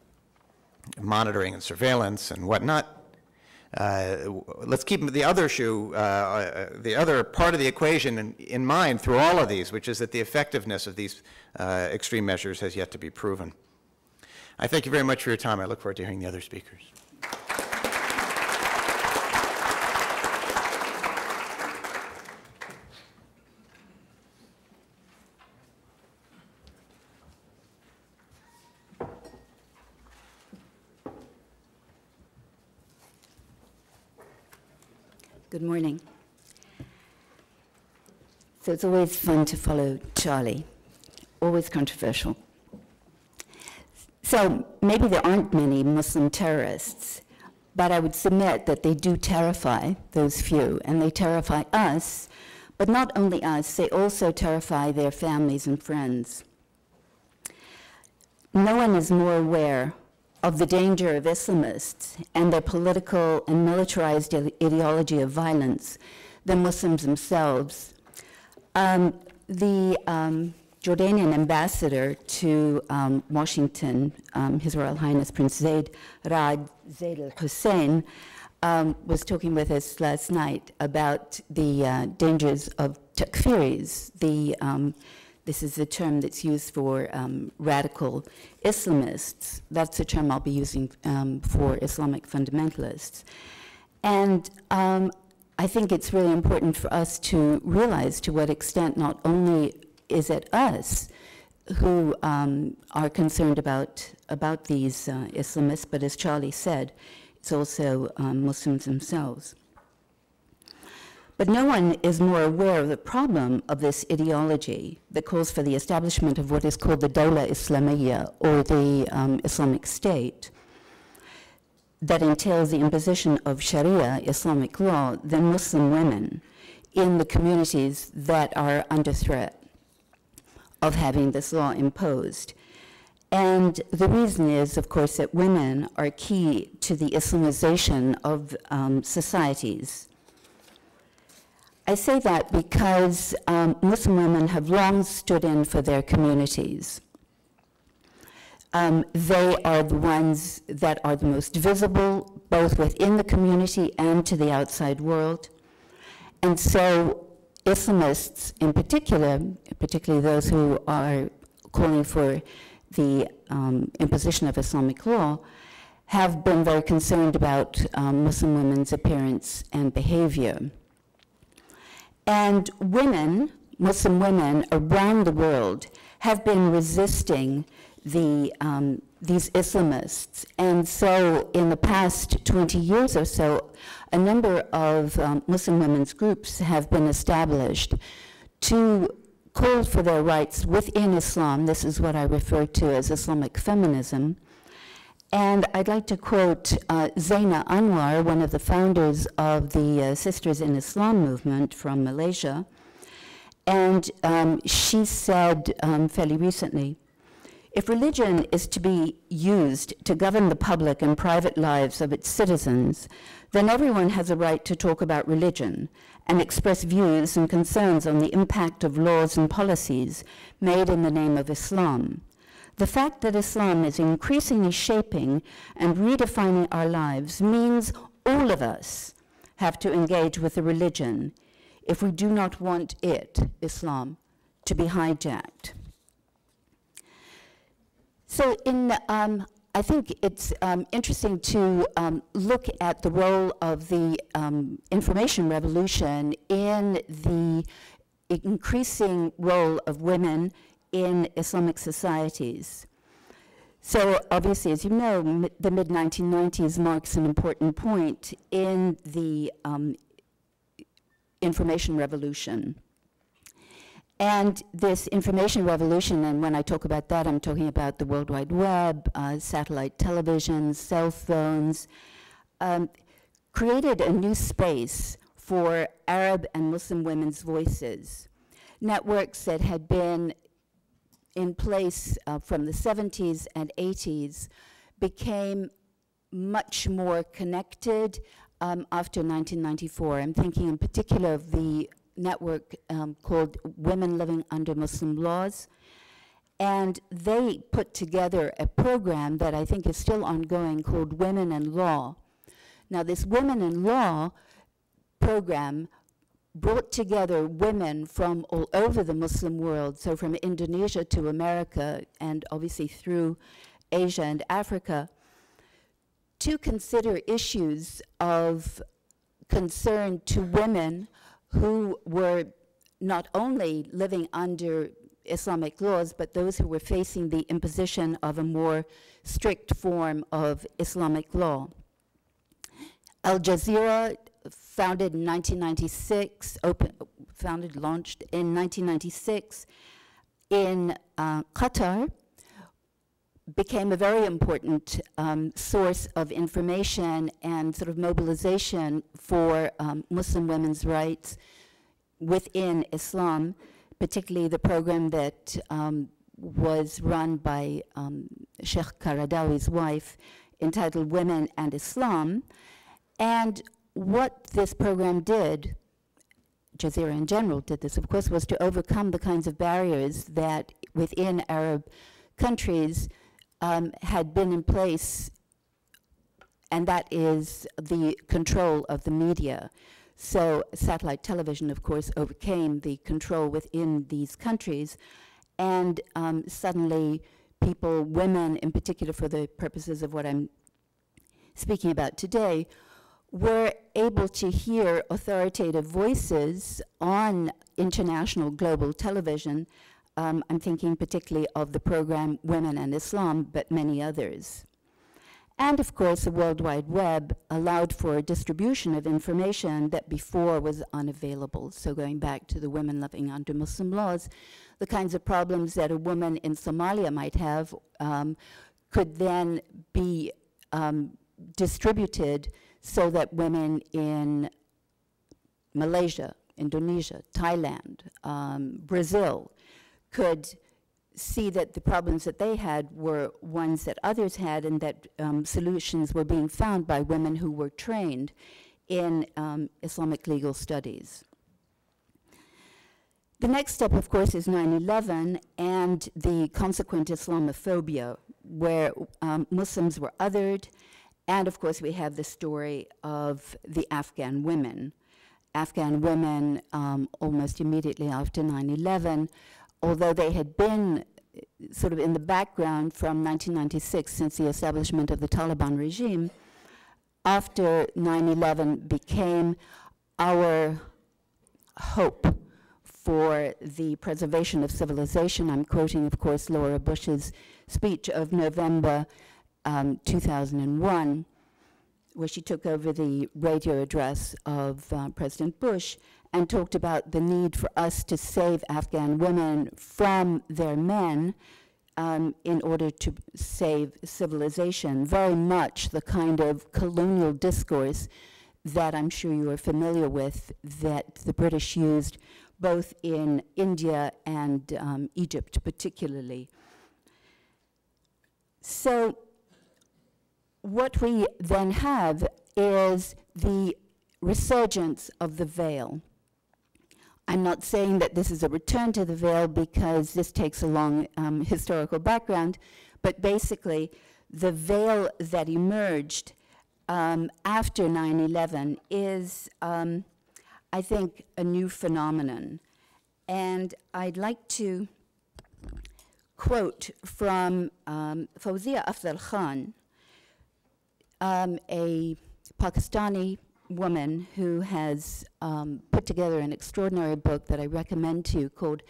monitoring and surveillance and whatnot, let's keep the other part of the equation in mind through all of these, which is that the effectiveness of these extreme measures has yet to be proven. I thank you very much for your time. I look forward to hearing the other speakers. Good morning. So it's always fun to follow Charlie, always controversial. So maybe there aren't many Muslim terrorists, but I would submit that they do terrify those few, and they terrify us, but not only us, they also terrify their families and friends. No one is more aware of the danger of Islamists and their political and militarized ideology of violence than Muslims themselves. The Jordanian ambassador to Washington, His Royal Highness Prince Zayed Raad Zayed Al Hussein, was talking with us last night about the dangers of takfiris. This is the term that's used for radical Islamists. That's the term I'll be using for Islamic fundamentalists. And I think it's really important for us to realize to what extent not only is it us who are concerned about these Islamists, but as Charlie said, it's also Muslims themselves. But no one is more aware of the problem of this ideology that calls for the establishment of what is called the Dawla Islamiyya, or the Islamic State, that entails the imposition of Sharia, Islamic law, than Muslim women in the communities that are under threat of having this law imposed. And the reason is, of course, that women are key to the Islamization of societies. I say that because Muslim women have long stood in for their communities. They are the ones that are the most visible, both within the community and to the outside world. And so Islamists in particular, particularly those who are calling for the imposition of Islamic law, have been very concerned about Muslim women's appearance and behavior. And women, Muslim women around the world, have been resisting the, these Islamists. And so in the past 20 years or so, a number of Muslim women's groups have been established to call for their rights within Islam. This is what I refer to as Islamic feminism. And I'd like to quote Zaina Anwar, one of the founders of the Sisters in Islam movement from Malaysia. And she said fairly recently, "If religion is to be used to govern the public and private lives of its citizens, then everyone has a right to talk about religion and express views and concerns on the impact of laws and policies made in the name of Islam. The fact that Islam is increasingly shaping and redefining our lives means all of us have to engage with the religion if we do not want it, Islam, to be hijacked." So in, I think it's interesting to look at the role of the information revolution in the increasing role of women in Islamic societies. So obviously, as you know, the mid-1990s marks an important point in the information revolution. And this information revolution, and when I talk about that, I'm talking about the World Wide Web, satellite television, cell phones, created a new space for Arab and Muslim women's voices. Networks that had been in place from the 70s and 80s became much more connected after 1994. I'm thinking in particular of the network called Women Living Under Muslim Laws. And they put together a program that I think is still ongoing called Women in Law. Now this Women in Law program brought together women from all over the Muslim world, so from Indonesia to America, and obviously through Asia and Africa, to consider issues of concern to women who were not only living under Islamic laws, but those who were facing the imposition of a more strict form of Islamic law. Al Jazeera, founded in 1996, launched in 1996 in Qatar, became a very important source of information and sort of mobilization for Muslim women's rights within Islam, particularly the program that was run by Sheikh Qaradawi's wife, entitled Women and Islam. And what this program did, Jazeera in general did this, of course, was to overcome the kinds of barriers that within Arab countries had been in place, and that is the control of the media. So satellite television, of course, overcame the control within these countries, and suddenly people, women in particular for the purposes of what I'm speaking about today, were able to hear authoritative voices on international global television. I'm thinking particularly of the program Women and Islam, but many others. And of course, the World Wide Web allowed for distribution of information that before was unavailable. So going back to the women living under Muslim laws, the kinds of problems that a woman in Somalia might have could then be distributed so that women in Malaysia, Indonesia, Thailand, Brazil could see that the problems that they had were ones that others had, and that solutions were being found by women who were trained in Islamic legal studies. The next step, of course, is 9/11 and the consequent Islamophobia, where Muslims were othered. And of course, we have the story of the Afghan women. Afghan women, almost immediately after 9/11, although they had been sort of in the background from 1996 since the establishment of the Taliban regime, after 9/11 became our hope for the preservation of civilization. I'm quoting, of course, Laura Bush's speech of November 2001, where she took over the radio address of President Bush and talked about the need for us to save Afghan women from their men in order to save civilization. Very much the kind of colonial discourse that I'm sure you are familiar with that the British used both in India and Egypt particularly. So what we then have is the resurgence of the veil. I'm not saying that this is a return to the veil because this takes a long historical background, but basically the veil that emerged after 9/11 is, I think, a new phenomenon. And I'd like to quote from Fawzia Afzal Khan, a Pakistani woman who has put together an extraordinary book that I recommend to you called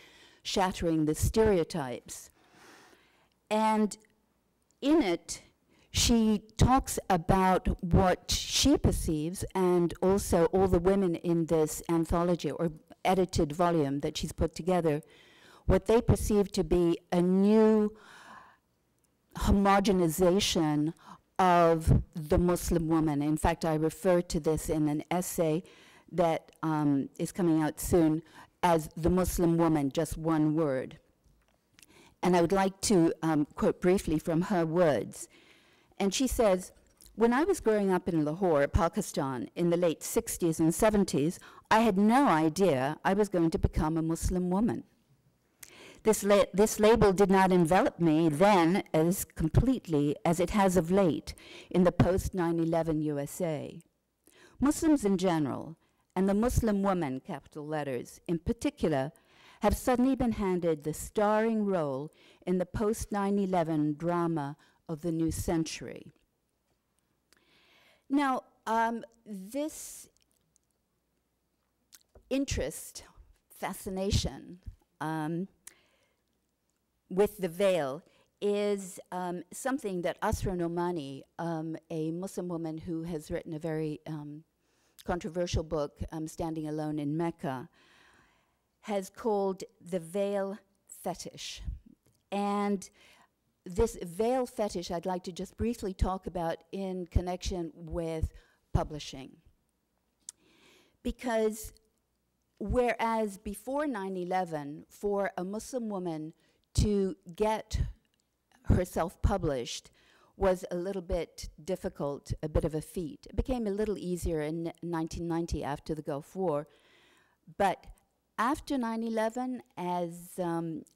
Shattering the Stereotypes. And in it, she talks about what she perceives, and also all the women in this anthology or edited volume that she's put together, what they perceive to be a new homogenization of the Muslim woman. In fact, I refer to this in an essay that is coming out soon as The Muslim Woman, Just One Word. And I would like to quote briefly from her words. And she says, "When I was growing up in Lahore, Pakistan, in the late 60s and 70s, I had no idea I was going to become a Muslim woman. This label did not envelop me then as completely as it has of late in the post-9/11 USA. Muslims in general, and the Muslim woman, capital letters, in particular, have suddenly been handed the starring role in the post-9/11 drama of the new century." Now, this interest, fascination, with the veil is something that Asra Nomani, a Muslim woman who has written a very controversial book, Standing Alone in Mecca, has called the veil fetish. And this veil fetish I'd like to just briefly talk about in connection with publishing. Because whereas before 9/11, for a Muslim woman to get herself published was a little bit difficult, a bit of a feat. It became a little easier in 1990 after the Gulf War. But after 9/11, as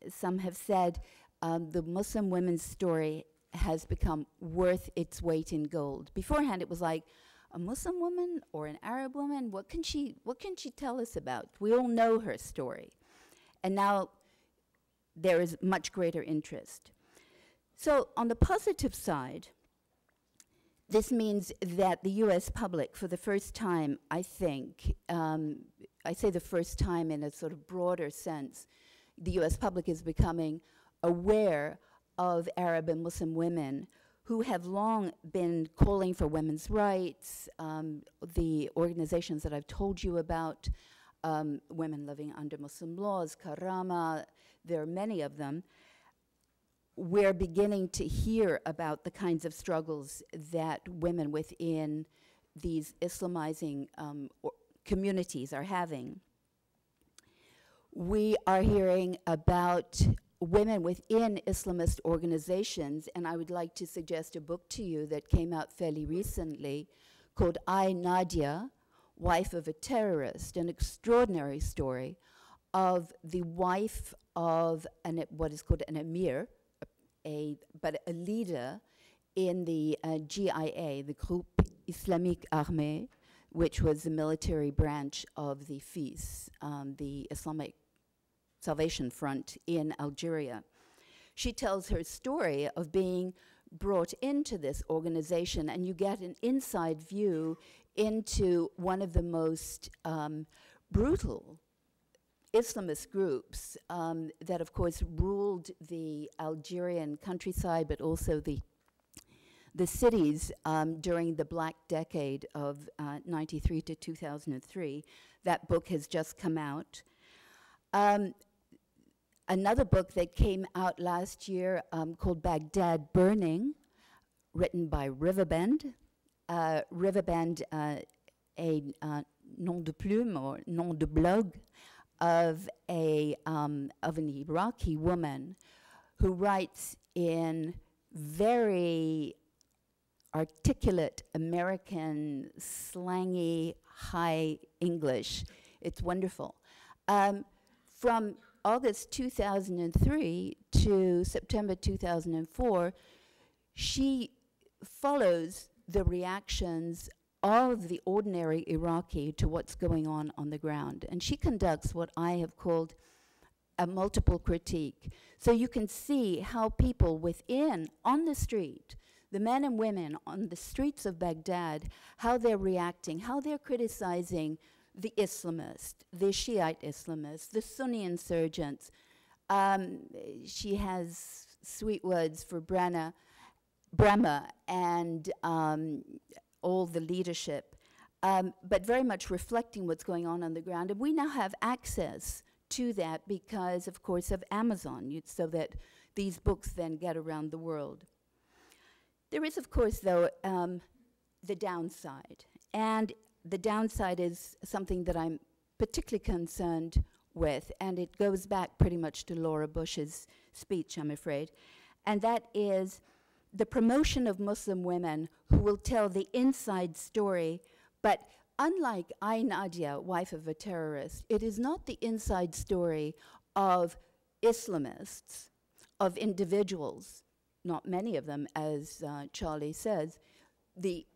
some have said, the Muslim women's story has become worth its weight in gold. Beforehand, it was like, a Muslim woman or an Arab woman, what can she tell us about? We all know her story. And now there is much greater interest. So on the positive side, this means that the US public, for the first time, I think, I say the first time in a sort of broader sense, the US public is becoming aware of Arab and Muslim women who have long been calling for women's rights, the organizations that I've told you about, women living under Muslim laws, Karama, there are many of them. We're beginning to hear about the kinds of struggles that women within these Islamizing communities are having. We are hearing about women within Islamist organizations, and I would like to suggest a book to you that came out fairly recently called I, Nadia, Wife of a Terrorist, an extraordinary story of the wife of what is called an emir, but a leader in the GIA, the Groupe Islamique Armée, which was the military branch of the FIS, the Islamic Salvation Front in Algeria. She tells her story of being brought into this organization, and you get an inside view into one of the most brutal Islamist groups that, of course, ruled the Algerian countryside, but also the cities during the Black Decade of 93 to 2003. That book has just come out. Another book that came out last year called Baghdad Burning, written by Riverbend. Riverbend, a nom de plume or nom de blog of an Iraqi woman who writes in very articulate American, slangy, high English. It's wonderful. From August 2003 to September 2004, she follows the reactions of the ordinary Iraqi to what's going on the ground. And she conducts what I have called a multiple critique. So you can see how people within, on the street, the men and women on the streets of Baghdad, how they're reacting, how they're criticizing the Islamist, the Shiite Islamists, the Sunni insurgents. She has sweet words for Brahma and all the leadership, but very much reflecting what's going on the ground. And we now have access to that because, of course, of Amazon, so that these books then get around the world. There is, of course, though, the downside. And the downside is something that I'm particularly concerned with, and it goes back pretty much to Laura Bush's speech, I'm afraid, and that is the promotion of Muslim women who will tell the inside story, but unlike I, Nadia, Wife of a Terrorist, it is not the inside story of Islamists, of individuals, not many of them, as Charlie says, the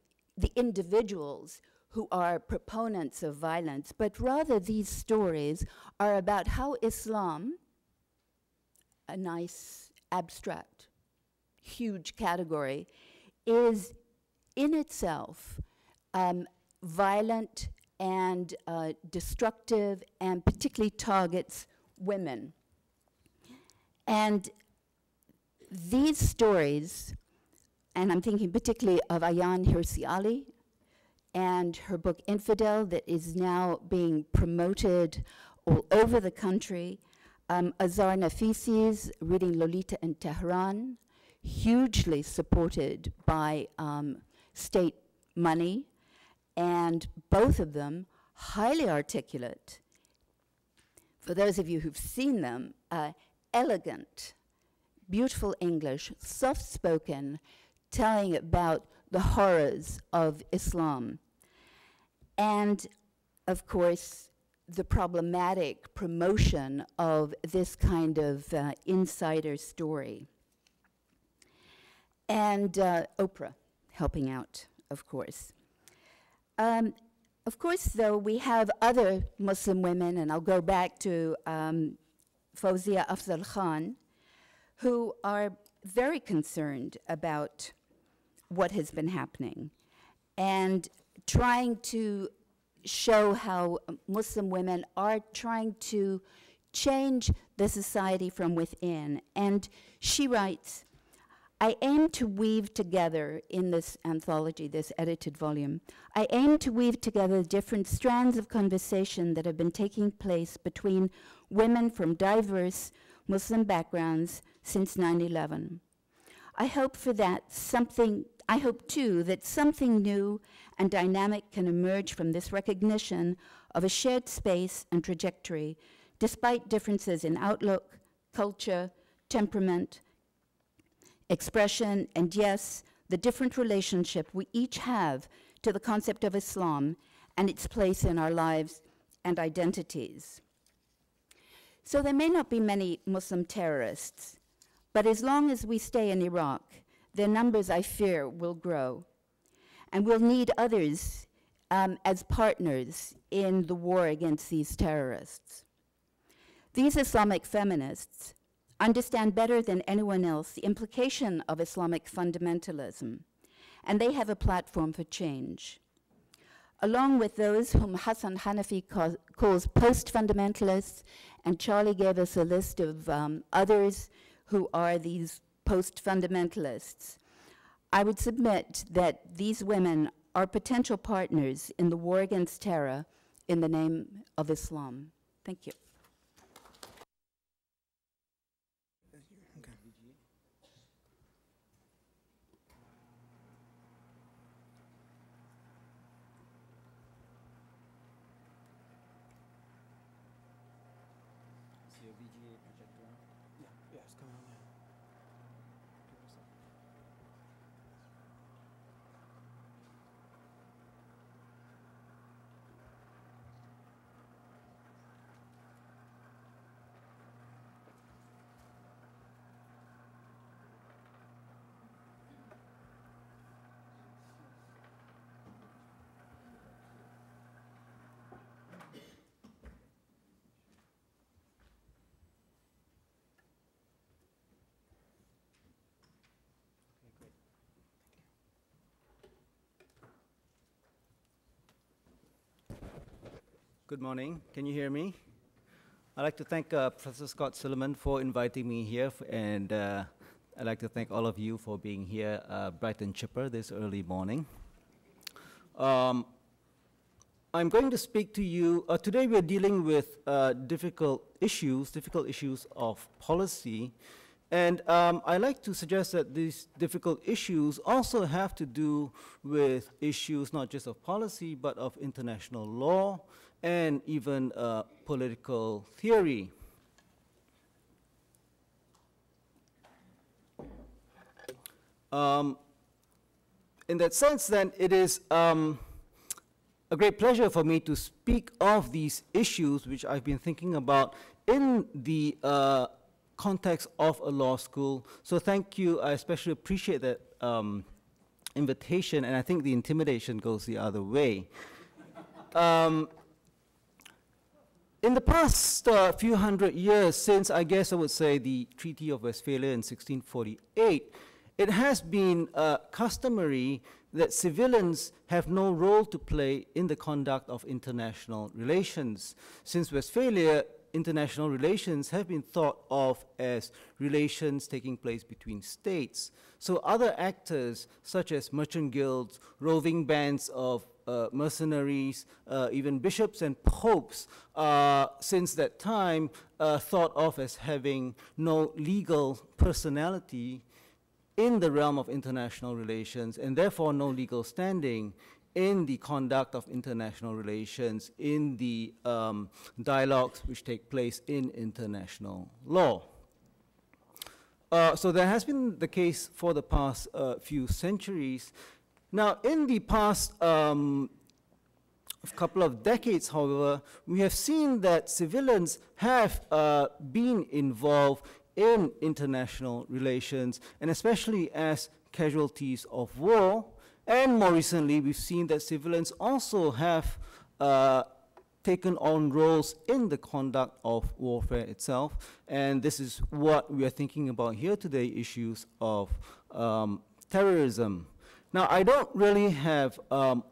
individuals who are proponents of violence, but rather these stories are about how Islam, a nice, abstract, huge category, is in itself violent and destructive, and particularly targets women. And these stories, and I'm thinking particularly of Ayaan Hirsi Ali, and her book Infidel, that is now being promoted all over the country. Azar Nafisi's Reading Lolita in Tehran. hugely supported by state money, and both of them highly articulate. For those of you who've seen them, elegant, beautiful English, soft-spoken, telling about the horrors of Islam. And, of course, the problematic promotion of this kind of insider story. And Oprah helping out, of course. Of course, though, we have other Muslim women, and I'll go back to Fawzia Afzal Khan, who are very concerned about what has been happening and trying to show how Muslim women are trying to change the society from within. And she writes, I aim to weave together in this anthology, this edited volume, I aim to weave together different strands of conversation that have been taking place between women from diverse Muslim backgrounds since 9/11. I hope too that something new and dynamic can emerge from this recognition of a shared space and trajectory, despite differences in outlook, culture, temperament, expression, and yes, the different relationship we each have to the concept of Islam and its place in our lives and identities. So there may not be many Muslim terrorists, but as long as we stay in Iraq, their numbers, I fear, will grow. And we'll need others as partners in the war against these terrorists. These Islamic feminists understand better than anyone else the implication of Islamic fundamentalism, and they have a platform for change. Along with those whom Hassan Hanafi calls post-fundamentalists, and Charlie gave us a list of others who are these post-fundamentalists, I would submit that these women are potential partners in the war against terror in the name of Islam. Thank you. Good morning. Can you hear me? I'd like to thank Professor Scott Silliman for inviting me here, and I'd like to thank all of you for being here bright and chipper this early morning. I'm going to speak to you. Today we're dealing with difficult issues of policy, and I like to suggest that these difficult issues also have to do with issues not just of policy, but of international law, and even political theory. In that sense, then, it is a great pleasure for me to speak of these issues which I've been thinking about in the context of a law school. So thank you. I especially appreciate that invitation, and I think the intimidation goes the other way. In the past few hundred years, since I guess I would say the Treaty of Westphalia in 1648, it has been customary that civilians have no role to play in the conduct of international relations. Since Westphalia, international relations have been thought of as relations taking place between states. So other actors, such as merchant guilds, roving bands of mercenaries, even bishops and popes, since that time thought of as having no legal personality in the realm of international relations, and therefore no legal standing in the conduct of international relations, in the dialogues which take place in international law. So there has been the case for the past few centuries. Now, in the past couple of decades, however, we have seen that civilians have been involved in international relations, and especially as casualties of war. And more recently, we've seen that civilians also have taken on roles in the conduct of warfare itself. And this is what we are thinking about here today, issues of terrorism. Now, I don't really have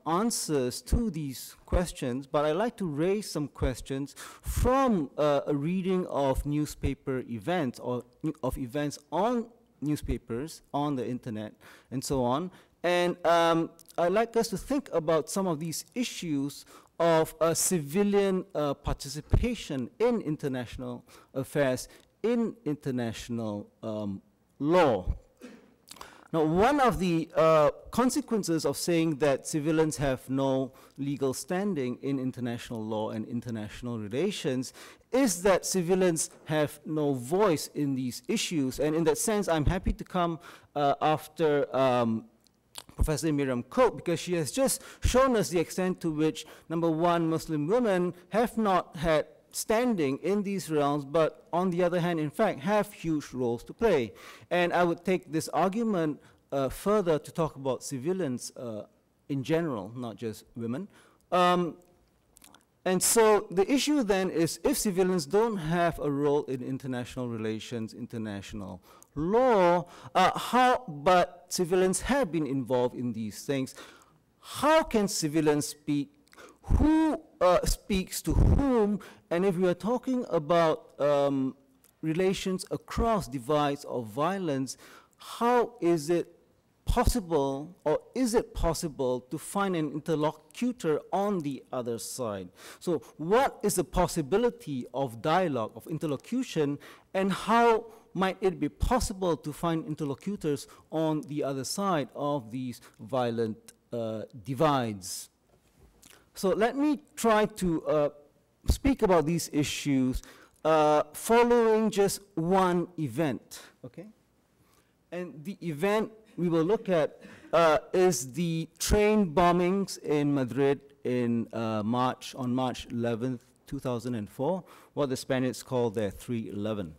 answers to these questions, but I like to raise some questions from a reading of newspaper events, or of events on newspapers, on the internet, and so on. And I'd like us to think about some of these issues of civilian participation in international affairs, in international law. Now, one of the consequences of saying that civilians have no legal standing in international law and international relations is that civilians have no voice in these issues. And in that sense, I'm happy to come after Professor Miriam Cook, because she has just shown us the extent to which, number one, Muslim women have not had standing in these realms, but on the other hand, in fact, have huge roles to play. And I would take this argument further to talk about civilians in general, not just women. And so the issue then is, if civilians don't have a role in international relations, international law, but civilians have been involved in these things, how can civilians speak? Who speaks to whom? And if we are talking about relations across divides of violence, how is it possible, or is it possible, to find an interlocutor on the other side? So what is the possibility of dialogue, of interlocution, and how might it be possible to find interlocutors on the other side of these violent divides? So let me try to speak about these issues following just one event, okay? And the event we will look at is the train bombings in Madrid in on March 11th, 2004, what the Spaniards call their 3/11.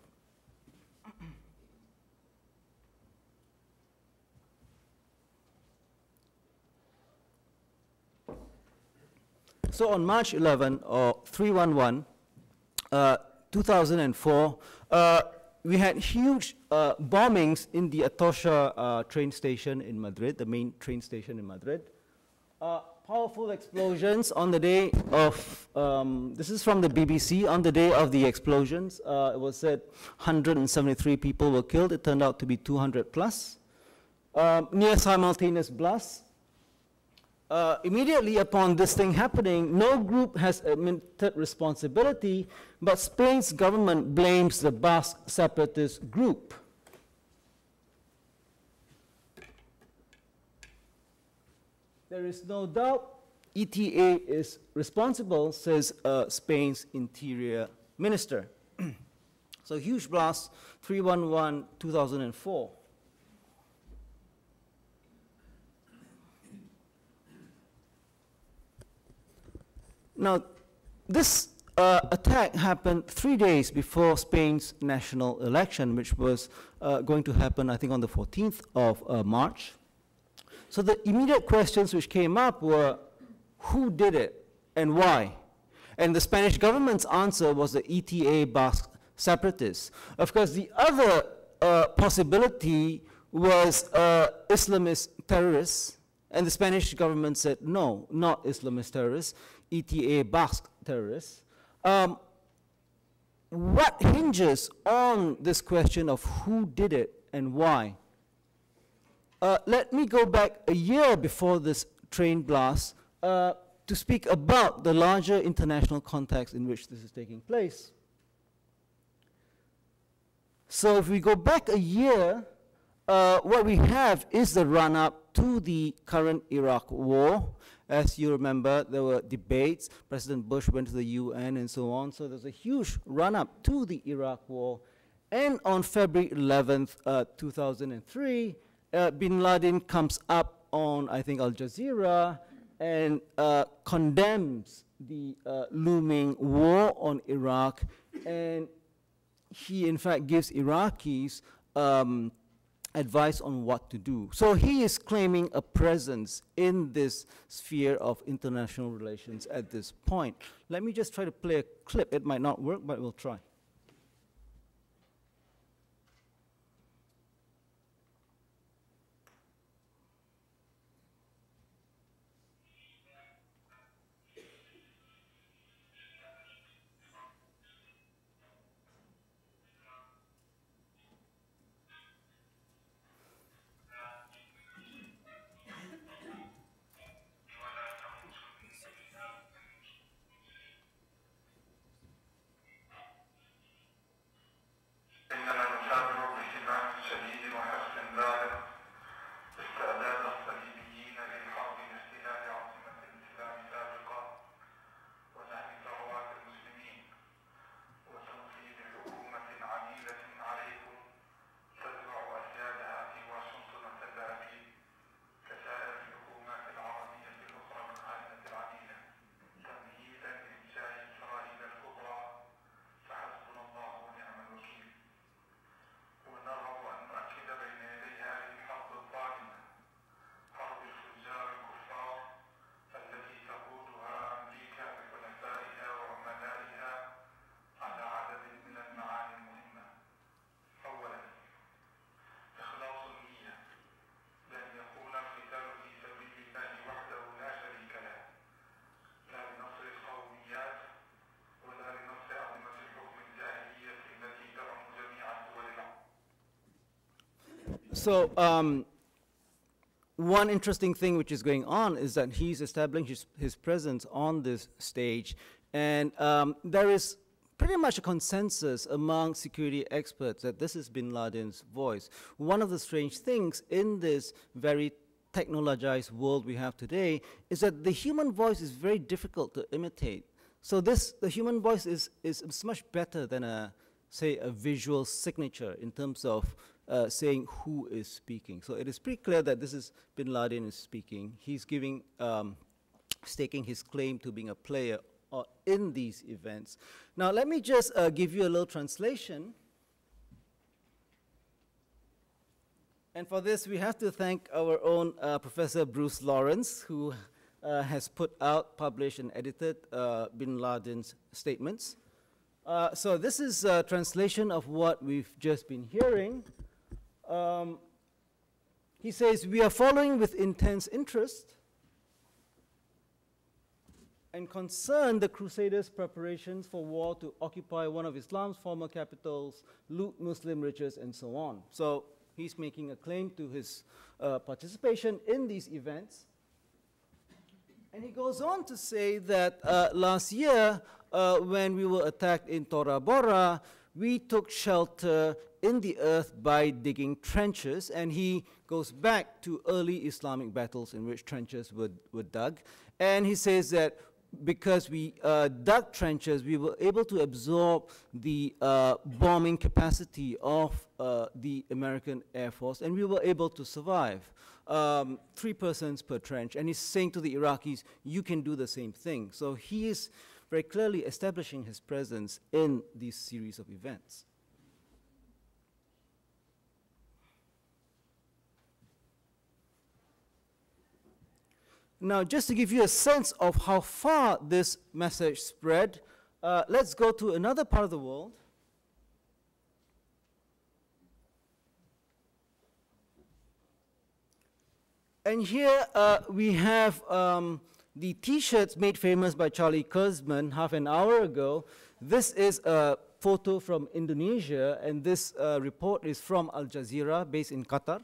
So on March 11, or 3/11, 2004, we had huge bombings in the Atocha train station in Madrid, the main train station in Madrid. Powerful explosions on the day of, this is from the BBC, on the day of the explosions, it was said 173 people were killed. It turned out to be 200 plus. Near simultaneous blasts. Immediately upon this thing happening, no group has admitted responsibility, but Spain's government blames the Basque separatist group. There is no doubt ETA is responsible, says Spain's interior minister. So huge blast, 3/11, 2004. Now, this attack happened 3 days before Spain's national election, which was going to happen, I think, on the 14th of March. So the immediate questions which came up were, who did it and why? And the Spanish government's answer was the ETA Basque separatists. Of course, the other possibility was Islamist terrorists, and the Spanish government said, no, not Islamist terrorists. ETA Basque terrorists. What hinges on this question of who did it and why? Let me go back a year before this train blast to speak about the larger international context in which this is taking place. So if we go back a year, what we have is the run-up to the current Iraq war. As you remember, there were debates. President Bush went to the UN and so on. So there's a huge run-up to the Iraq war. And on February 11th, 2003, bin Laden comes up on, I think, Al Jazeera and condemns the looming war on Iraq. And he, in fact, gives Iraqis advice on what to do. So he is claiming a presence in this sphere of international relations at this point. Let me just try to play a clip. It might not work, but we'll try. So one interesting thing which is going on is that he's establishing his presence on this stage. And there is pretty much a consensus among security experts that this is bin Laden's voice. One of the strange things in this very technologized world we have today is that the human voice is very difficult to imitate. So this, the human voice is much better than a, say, a visual signature in terms of saying who is speaking. So it is pretty clear that this is bin Laden is speaking. He's giving, staking his claim to being a player in these events. Now let me just give you a little translation. And for this, we have to thank our own Professor Bruce Lawrence, who has put out, published, and edited bin Laden's statements. So this is a translation of what we've just been hearing. He says, we are following with intense interest and concern the Crusaders' preparations for war to occupy one of Islam's former capitals, loot Muslim riches, and so on. So he's making a claim to his participation in these events. And he goes on to say that last year, when we were attacked in Tora Bora, we took shelter in the earth by digging trenches, and he goes back to early Islamic battles in which trenches were dug. And he says that because we dug trenches, we were able to absorb the bombing capacity of the American Air Force, and we were able to survive. 3 persons per trench. And he's saying to the Iraqis, you can do the same thing. So he is very clearly establishing his presence in these series of events. Now, just to give you a sense of how far this message spread, let's go to another part of the world. And here we have the T-shirts made famous by Charlie Kurzman half an hour ago. This is a photo from Indonesia, and this report is from Al Jazeera, based in Qatar.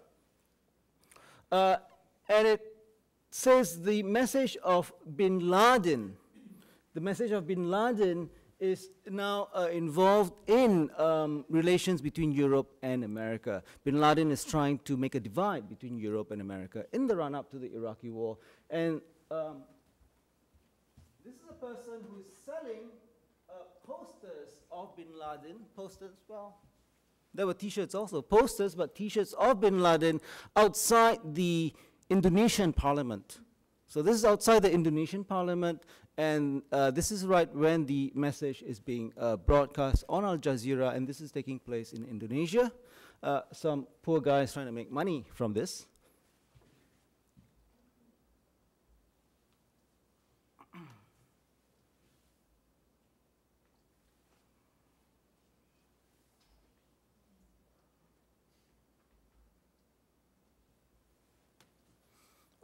And it says the message of bin Laden is now involved in relations between Europe and America. Bin Laden is trying to make a divide between Europe and America in the run-up to the Iraqi war. And this is a person who is selling posters of Bin Laden. Posters, well, there were T-shirts also. Posters, but T-shirts of Bin Laden outside the Indonesian parliament. So this is outside the Indonesian parliament. And this is right when the message is being broadcast on Al Jazeera, and this is taking place in Indonesia. Some poor guys trying to make money from this.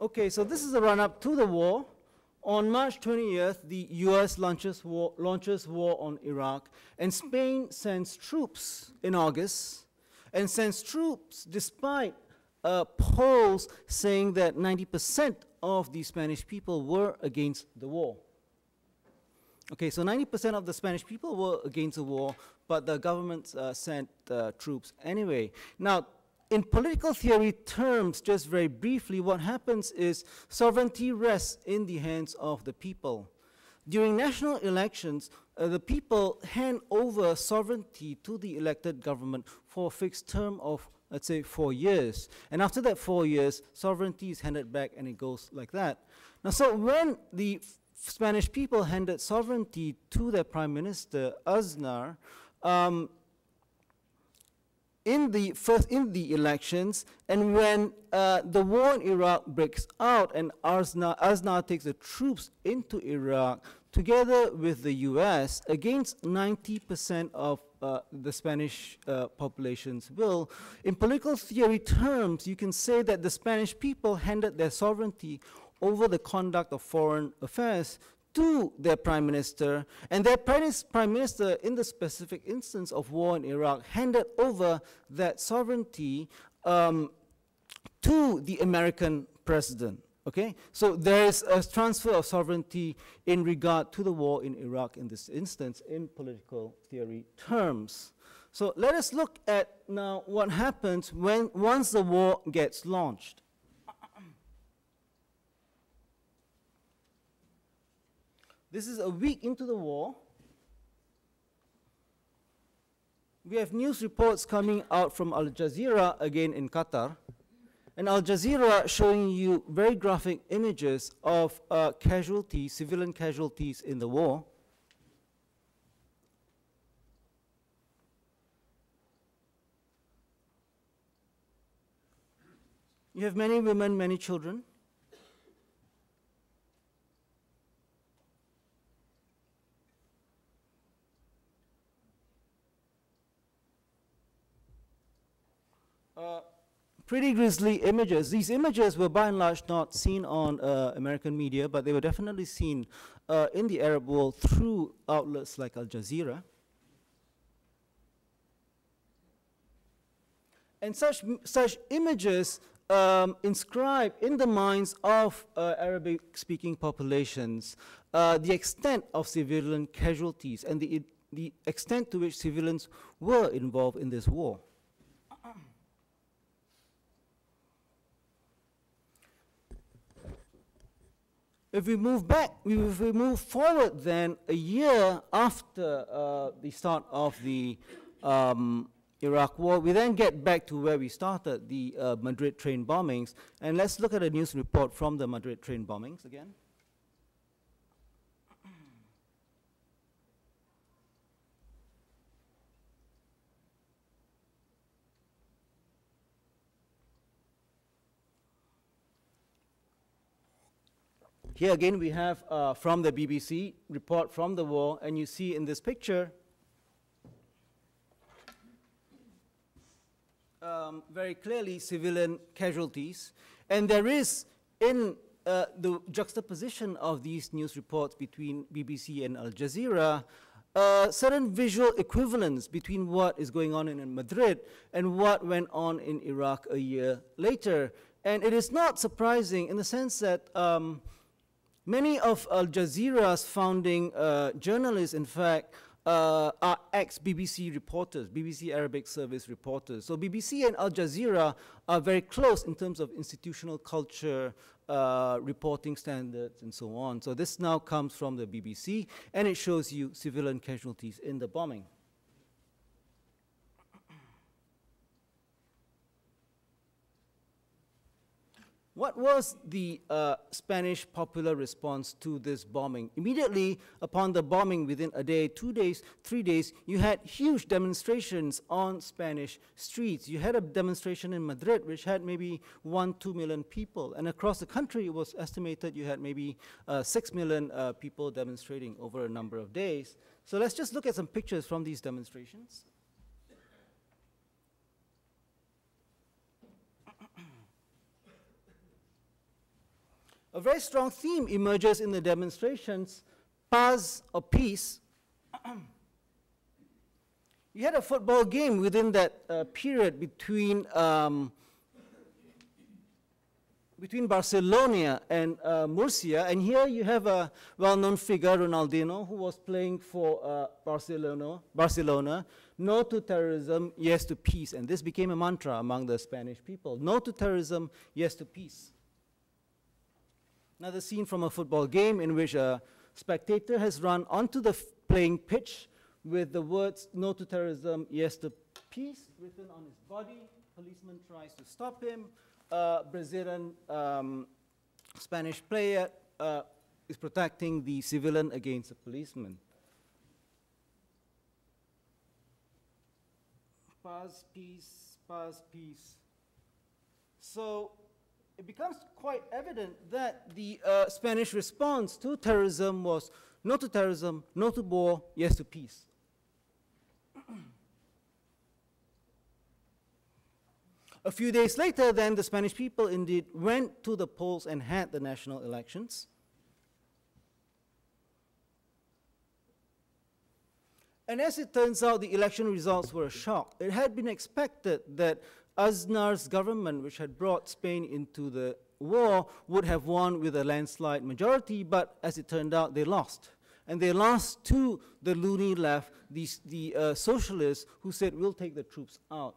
Okay, so this is the run-up to the war. On March 20th, the US launches war on Iraq, and Spain sends troops in August, and sends troops despite polls saying that 90% of the Spanish people were against the war. Okay, so 90% of the Spanish people were against the war, but the government sent troops anyway. Now, in political theory terms, just very briefly, what happens is sovereignty rests in the hands of the people. During national elections, the people hand over sovereignty to the elected government for a fixed term of, let's say, 4 years. And after that 4 years, sovereignty is handed back and it goes like that. Now, so when the Spanish people handed sovereignty to their prime minister, Aznar, in the elections, and when the war in Iraq breaks out and Aznar takes the troops into Iraq together with the US against 90% of the Spanish population's will, in political theory terms, you can say that the Spanish people handed their sovereignty over the conduct of foreign affairs to their prime minister, and their prime minister, in the specific instance of war in Iraq, handed over that sovereignty to the American president, okay? So there's a transfer of sovereignty in regard to the war in Iraq in this instance in political theory terms. So let us look at now what happens when once the war gets launched. This is a week into the war. We have news reports coming out from Al Jazeera, again in Qatar. And Al Jazeera showing you very graphic images of casualties, civilian casualties in the war. You have many women, many children. Pretty grisly images. These images were by and large not seen on American media, but they were definitely seen in the Arab world through outlets like Al Jazeera. And such images inscribe in the minds of Arabic-speaking populations the extent of civilian casualties and the extent to which civilians were involved in this war. If we move back, if we move forward then, a year after the start of the Iraq war, we then get back to where we started, the Madrid train bombings. And let's look at a news report from the Madrid train bombings again. Here again we have from the BBC report from the war, and you see in this picture very clearly civilian casualties, and there is in the juxtaposition of these news reports between BBC and Al Jazeera certain visual equivalence between what is going on in Madrid and what went on in Iraq a year later. And it is not surprising in the sense that many of Al Jazeera's founding journalists, in fact, are ex-BBC reporters, BBC Arabic service reporters. So BBC and Al Jazeera are very close in terms of institutional culture, reporting standards, and so on. So this now comes from the BBC, and it shows you civilian casualties in the bombing. What was the Spanish popular response to this bombing? Immediately upon the bombing, within a day, 2 days, 3 days, you had huge demonstrations on Spanish streets. You had a demonstration in Madrid, which had maybe 1–2 million people. And across the country, it was estimated you had maybe 6 million people demonstrating over a number of days. So let's just look at some pictures from these demonstrations. A very strong theme emerges in the demonstrations: paz or peace. You had a football game within that period between Barcelona and Murcia, and here you have a well-known figure, Ronaldinho, who was playing for Barcelona. No to terrorism, yes to peace, and this became a mantra among the Spanish people: no to terrorism, yes to peace. Another scene from a football game in which a spectator has run onto the playing pitch with the words "no to terrorism, yes to peace" written on his body. Policeman tries to stop him. Brazilian Spanish player is protecting the civilian against a policeman. Paz, peace, paz, peace. So it becomes quite evident that the Spanish response to terrorism was no to terrorism, no to war, yes to peace. A few days later, then, the Spanish people indeed went to the polls and had the national elections. And as it turns out, the election results were a shock. It had been expected that Aznar's government, which had brought Spain into the war, would have won with a landslide majority, but as it turned out, they lost. And they lost to the loony left, the socialists, who said, "We'll take the troops out."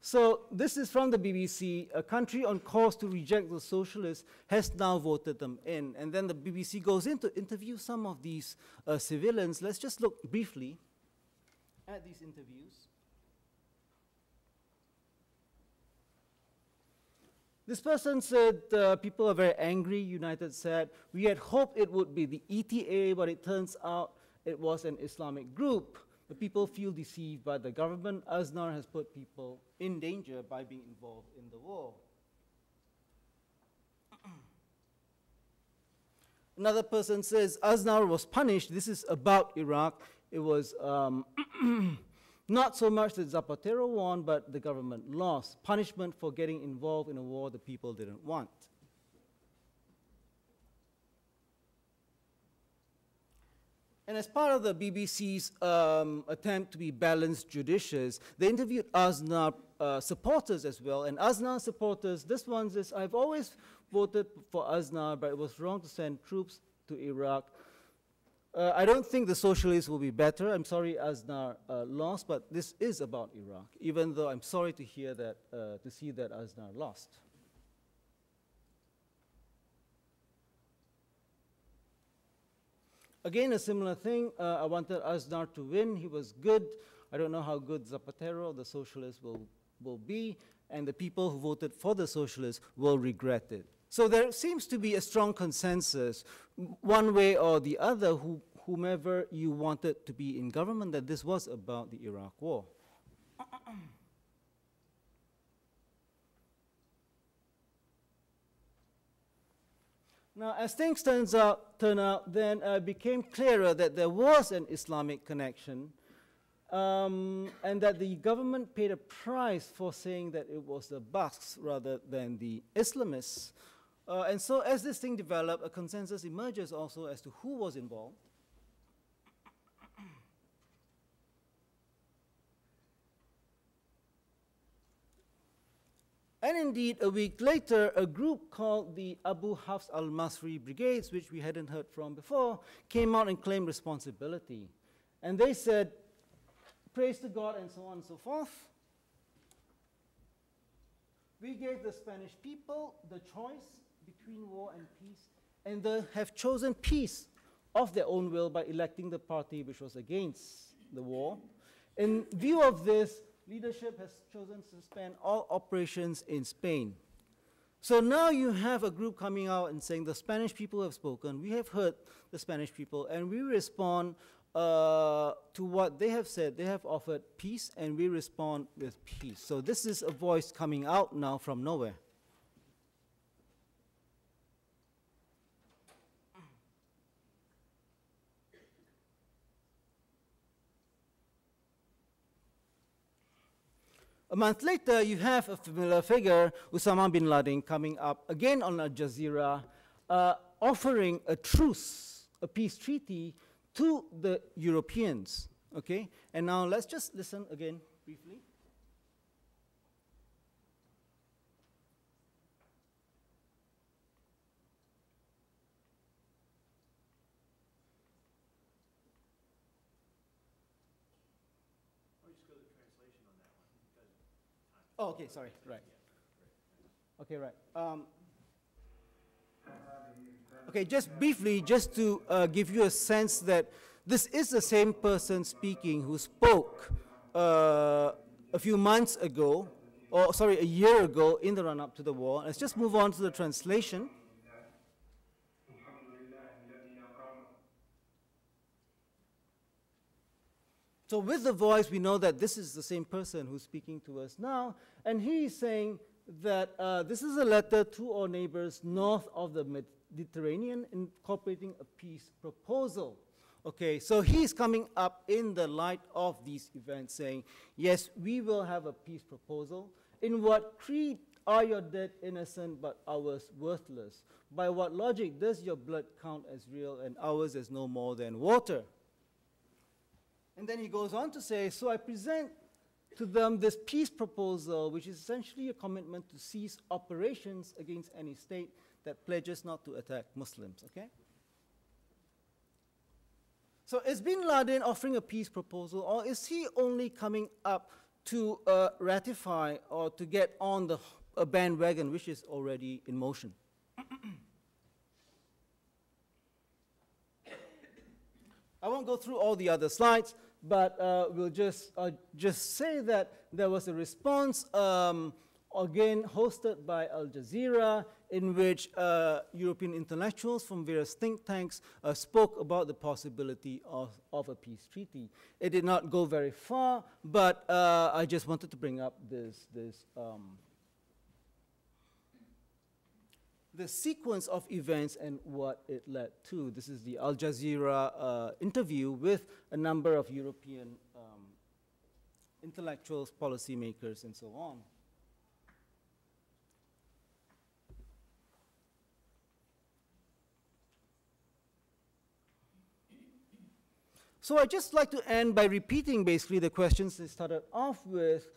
So this is from the BBC. A country on course to reject the socialists has now voted them in. And then the BBC goes in to interview some of these civilians. Let's just look briefly at these interviews. This person said, "People are very angry," United said. "We had hoped it would be the ETA, but it turns out it was an Islamic group. The people feel deceived by the government. Aznar has put people in danger by being involved in the war." Another person says, "Aznar was punished. This is about Iraq. It was not so much that Zapatero won, but the government lost. Punishment for getting involved in a war the people didn't want." And as part of the BBC's attempt to be balanced, judicious, they interviewed Aznar supporters as well. And Aznar supporters, this one says, "I've always voted for Aznar, but it was wrong to send troops to Iraq. I don't think the socialists will be better. I'm sorry Aznar lost, but this is about Iraq, even though I'm sorry to hear that, to see that Aznar lost." Again, a similar thing. "I wanted Aznar to win. He was good. I don't know how good Zapatero, the socialist, will be, and the people who voted for the socialists will regret it." So there seems to be a strong consensus, one way or the other, whomever you wanted to be in government, that this was about the Iraq war. Now, as things turn out, then it became clearer that there was an Islamic connection, and that the government paid a price for saying that it was the Basques rather than the Islamists. And so as this thing developed, a consensus emerges also as to who was involved. And indeed, a week later, a group called the Abu Hafs al-Masri Brigades, which we hadn't heard from before, came out and claimed responsibility. And they said, praise to God, and so on and so forth. We gave the Spanish people the choice between war and peace, and they have chosen peace of their own will by electing the party which was against the war. In view of this, leadership has chosen to suspend all operations in Spain. So now you have a group coming out and saying, the Spanish people have spoken, we have heard the Spanish people, and we respond to what they have said. They have offered peace, and we respond with peace. So this is a voice coming out now from nowhere. A month later, you have a familiar figure, Osama bin Laden, coming up again on Al Jazeera, offering a truce, a peace treaty to the Europeans. Okay? And now let's just listen again briefly. Oh, okay, sorry, right. Okay, right. Okay, just briefly, just to give you a sense that this is the same person speaking who spoke a few months ago, or sorry, a year ago in the run-up to the war. Let's just move on to the translation. So with the voice, we know that this is the same person who's speaking to us now, and he's saying that this is a letter to our neighbors north of the Mediterranean incorporating a peace proposal. Okay, so he's coming up in the light of these events saying, yes, we will have a peace proposal. In what creed are your dead innocent but ours worthless? By what logic does your blood count as real and ours as no more than water? And then he goes on to say, so I present to them this peace proposal, which is essentially a commitment to cease operations against any state that pledges not to attack Muslims, okay? So is bin Laden offering a peace proposal, or is he only coming up to ratify or to get on the bandwagon, which is already in motion? I won't go through all the other slides, but we'll just say that there was a response, again hosted by Al Jazeera, in which European intellectuals from various think tanks spoke about the possibility of a peace treaty. It did not go very far, but I just wanted to bring up the sequence of events and what it led to. This is the Al Jazeera interview with a number of European intellectuals, policymakers, and so on. So I'd just like to end by repeating basically the questions they started off with,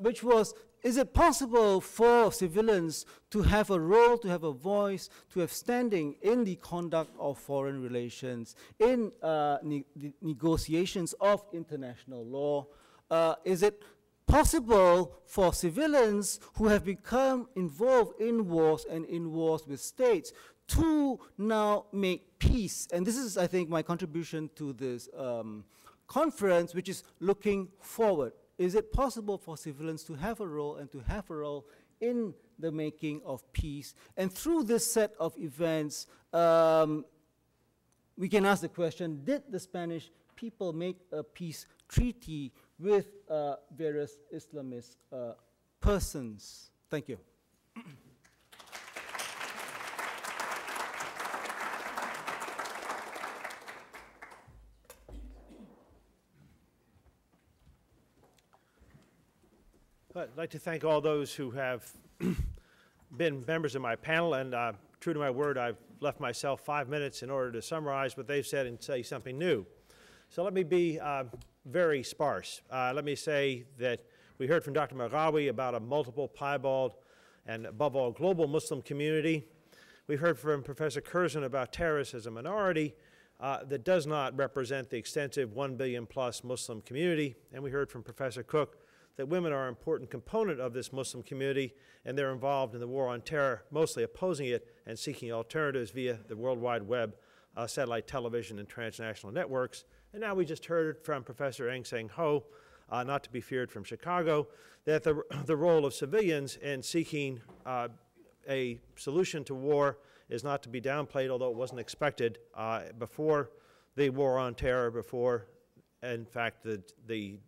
which was, is it possible for civilians to have a role, to have a voice, to have standing in the conduct of foreign relations, in the negotiations of international law? Is it possible for civilians who have become involved in wars and in wars with states to now make peace? And this is, I think, my contribution to this conference, which is looking forward. Is it possible for civilians to have a role and to have a role in the making of peace? And through this set of events, we can ask the question, did the Spanish people make a peace treaty with various Islamist persons? Thank you. I'd like to thank all those who have been members of my panel, and true to my word, I've left myself 5 minutes in order to summarize what they've said and say something new. So let me be very sparse. Let me say that we heard from Dr. Maghraoui about a multiple, piebald, and above all, global Muslim community. We've heard from Professor Kurzman about terrorists as a minority. that does not represent the extensive 1 billion plus Muslim community. And we heard from Professor Cook that women are an important component of this Muslim community, and they're involved in the war on terror, mostly opposing it and seeking alternatives via the World Wide Web, satellite television, and transnational networks. And now we just heard from Professor Engseng Ho, not to be feared, from Chicago, that the role of civilians in seeking a solution to war is not to be downplayed, although it wasn't expected before the war on terror, before, in fact, the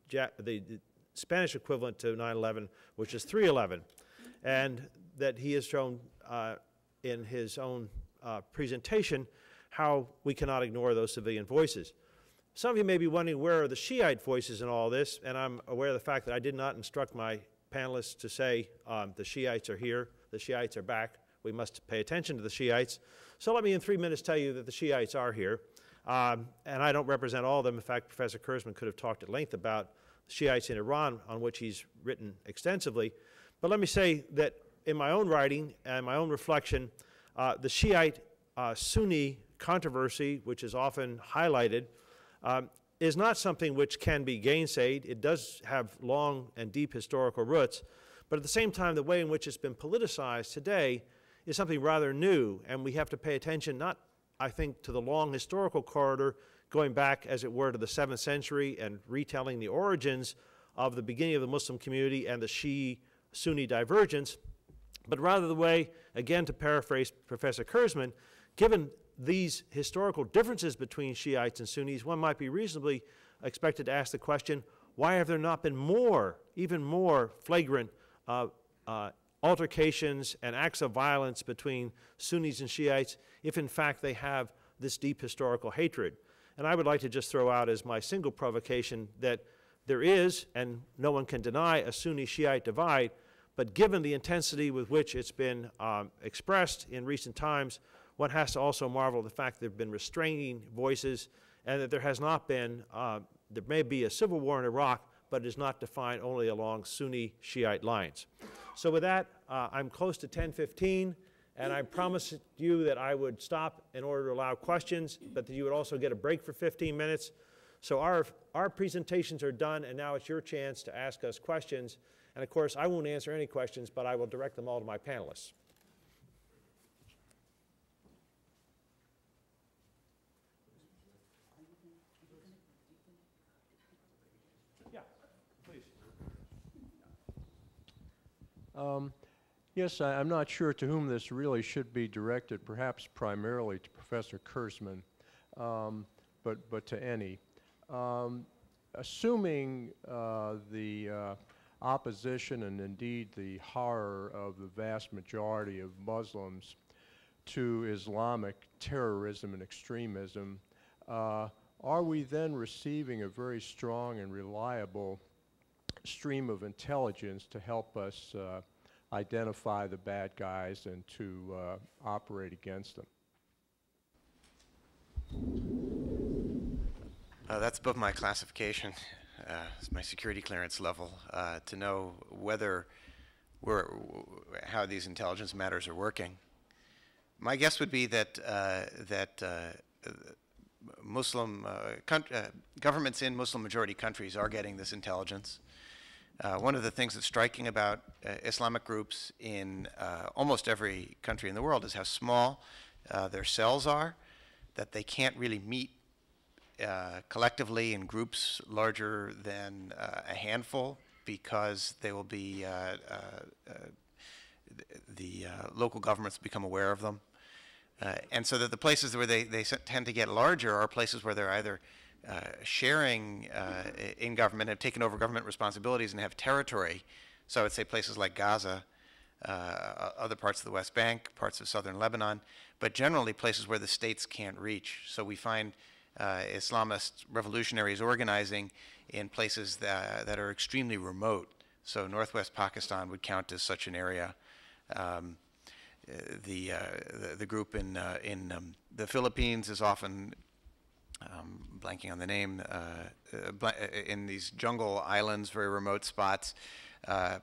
Spanish equivalent to 9/11, which is 3/11, and that he has shown in his own presentation how we cannot ignore those civilian voices. Some of you may be wondering, where are the Shiite voices in all this? And I'm aware of the fact that I did not instruct my panelists to say the Shiites are here, the Shiites are back. We must pay attention to the Shiites. So let me in 3 minutes tell you that the Shiites are here. And I don't represent all of them. In fact, Professor Kurzman could have talked at length about Shiites in Iran, on which he's written extensively. But let me say that in my own writing and my own reflection, the Shiite Sunni controversy, which is often highlighted, is not something which can be gainsaid. It does have long and deep historical roots. But at the same time, the way in which it's been politicized today is something rather new, and we have to pay attention, not, I think, to the long historical corridor, going back, as it were, to the 7th century and retelling the origins of the beginning of the Muslim community and the Shia-Sunni divergence, but rather the way, again to paraphrase Professor Kurzman, given these historical differences between Shiites and Sunnis, one might be reasonably expected to ask the question, why have there not been more, even more flagrant altercations and acts of violence between Sunnis and Shiites, if in fact they have this deep historical hatred? And I would like to just throw out as my single provocation that there is, and no one can deny, a Sunni-Shiite divide, but given the intensity with which it's been expressed in recent times, one has to also marvel at the fact there have been restraining voices and that there has not been, there may be a civil war in Iraq, but it is not defined only along Sunni-Shiite lines. So with that, I'm close to 10:15. And I promised you that I would stop in order to allow questions, but that you would also get a break for 15 minutes. So our presentations are done, and now it's your chance to ask us questions. And of course, I won't answer any questions, but I will direct them all to my panelists. Yeah, please. Yes, I'm not sure to whom this really should be directed, perhaps primarily to Professor Kurzman, but to any. Assuming the opposition and indeed the horror of the vast majority of Muslims to Islamic terrorism and extremism, are we then receiving a very strong and reliable stream of intelligence to help us identify the bad guys and to operate against them? That's above my classification, it's my security clearance level, to know whether how these intelligence matters are working. My guess would be that Muslim governments in Muslim majority countries are getting this intelligence. One of the things that's striking about Islamic groups in almost every country in the world is how small their cells are, that they can't really meet collectively in groups larger than a handful, because they will be, the local governments become aware of them. And so that the places where they tend to get larger are places where they're either sharing in government, have taken over government responsibilities and have territory. So I would say places like Gaza, other parts of the West Bank, parts of southern Lebanon, but generally places where the states can't reach. So we find Islamist revolutionaries organizing in places that are extremely remote. So northwest Pakistan would count as such an area. The group in the Philippines is often blanking on the name, in these jungle islands, very remote spots,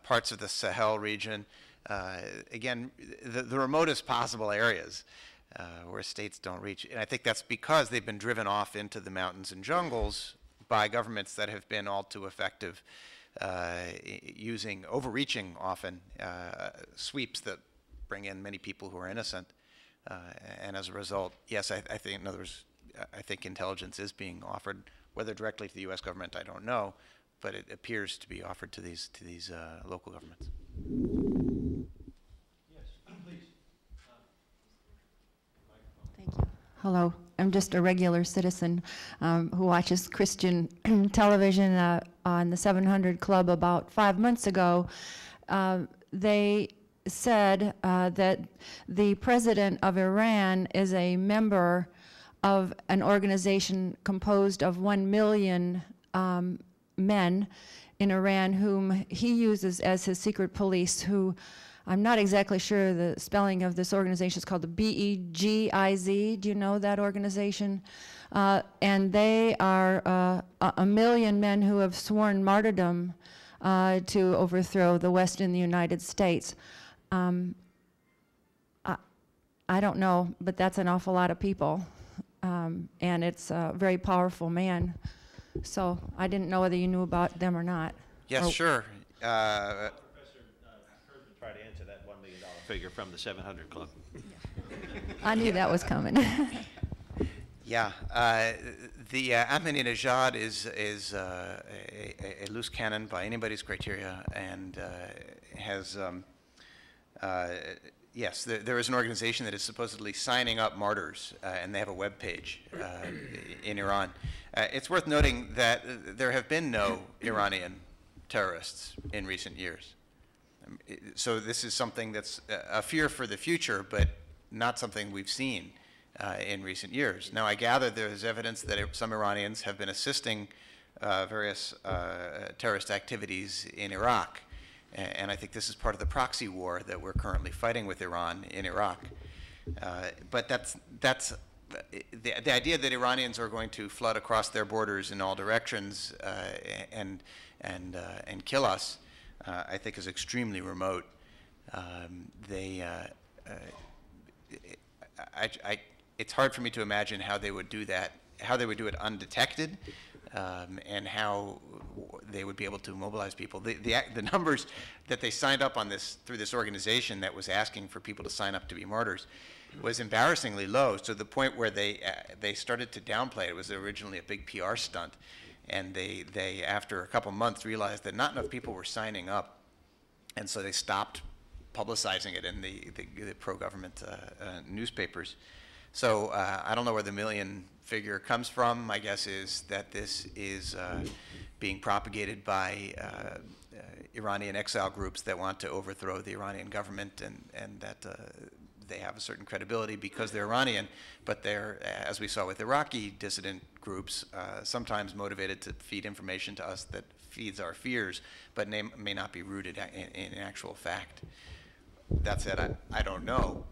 parts of the Sahel region, again, the remotest possible areas. where states don't reach. And I think that's because they've been driven off into the mountains and jungles by governments that have been all too effective, using, overreaching often, sweeps that bring in many people who are innocent. And as a result, yes, I think, in other words, I think intelligence is being offered, whether directly to the U.S. government, I don't know, but it appears to be offered to these local governments. Yes, please. Thank you. Hello, I'm just a regular citizen who watches Christian television on the 700 Club. About 5 months ago, they said that the president of Iran is a member of an organization composed of 1 million men in Iran whom he uses as his secret police, who, I'm not exactly sure the spelling of this organization, is called the BEGIZ. Do you know that organization? And they are 1 million men who have sworn martyrdom to overthrow the West in the United States. I don't know, but that's an awful lot of people. And it's a very powerful man. So I didn't know whether you knew about them or not. Yes, sure. Professor Kurzman tried to answer that $1 million figure from the 700 Club. Yeah. I knew that was coming. Yeah. The Ahmadinejad is a loose cannon by anybody's criteria, and has, yes, there is an organization that is supposedly signing up martyrs, and they have a web page in Iran. It's worth noting that there have been no Iranian terrorists in recent years. So this is something that's a fear for the future, but not something we've seen in recent years. Now, I gather there is evidence that some Iranians have been assisting various terrorist activities in Iraq. And I think this is part of the proxy war that we're currently fighting with Iran in Iraq. But that's the idea that Iranians are going to flood across their borders in all directions and kill us, I think, is extremely remote. It's hard for me to imagine how they would do that, how they would do it undetected. And how they would be able to mobilize people. The numbers that they signed up on this, through this organization that was asking for people to sign up to be martyrs, was embarrassingly low, to the point where they started to downplay it. It was originally a big PR stunt, and they after a couple months realized that not enough people were signing up, and so they stopped publicizing it in the pro-government newspapers. So I don't know where the million figure comes from. My guess is that this is being propagated by Iranian exile groups that want to overthrow the Iranian government, and that they have a certain credibility because they're Iranian, but they're, as we saw with Iraqi dissident groups, sometimes motivated to feed information to us that feeds our fears, but may not be rooted in actual fact. That said, I don't know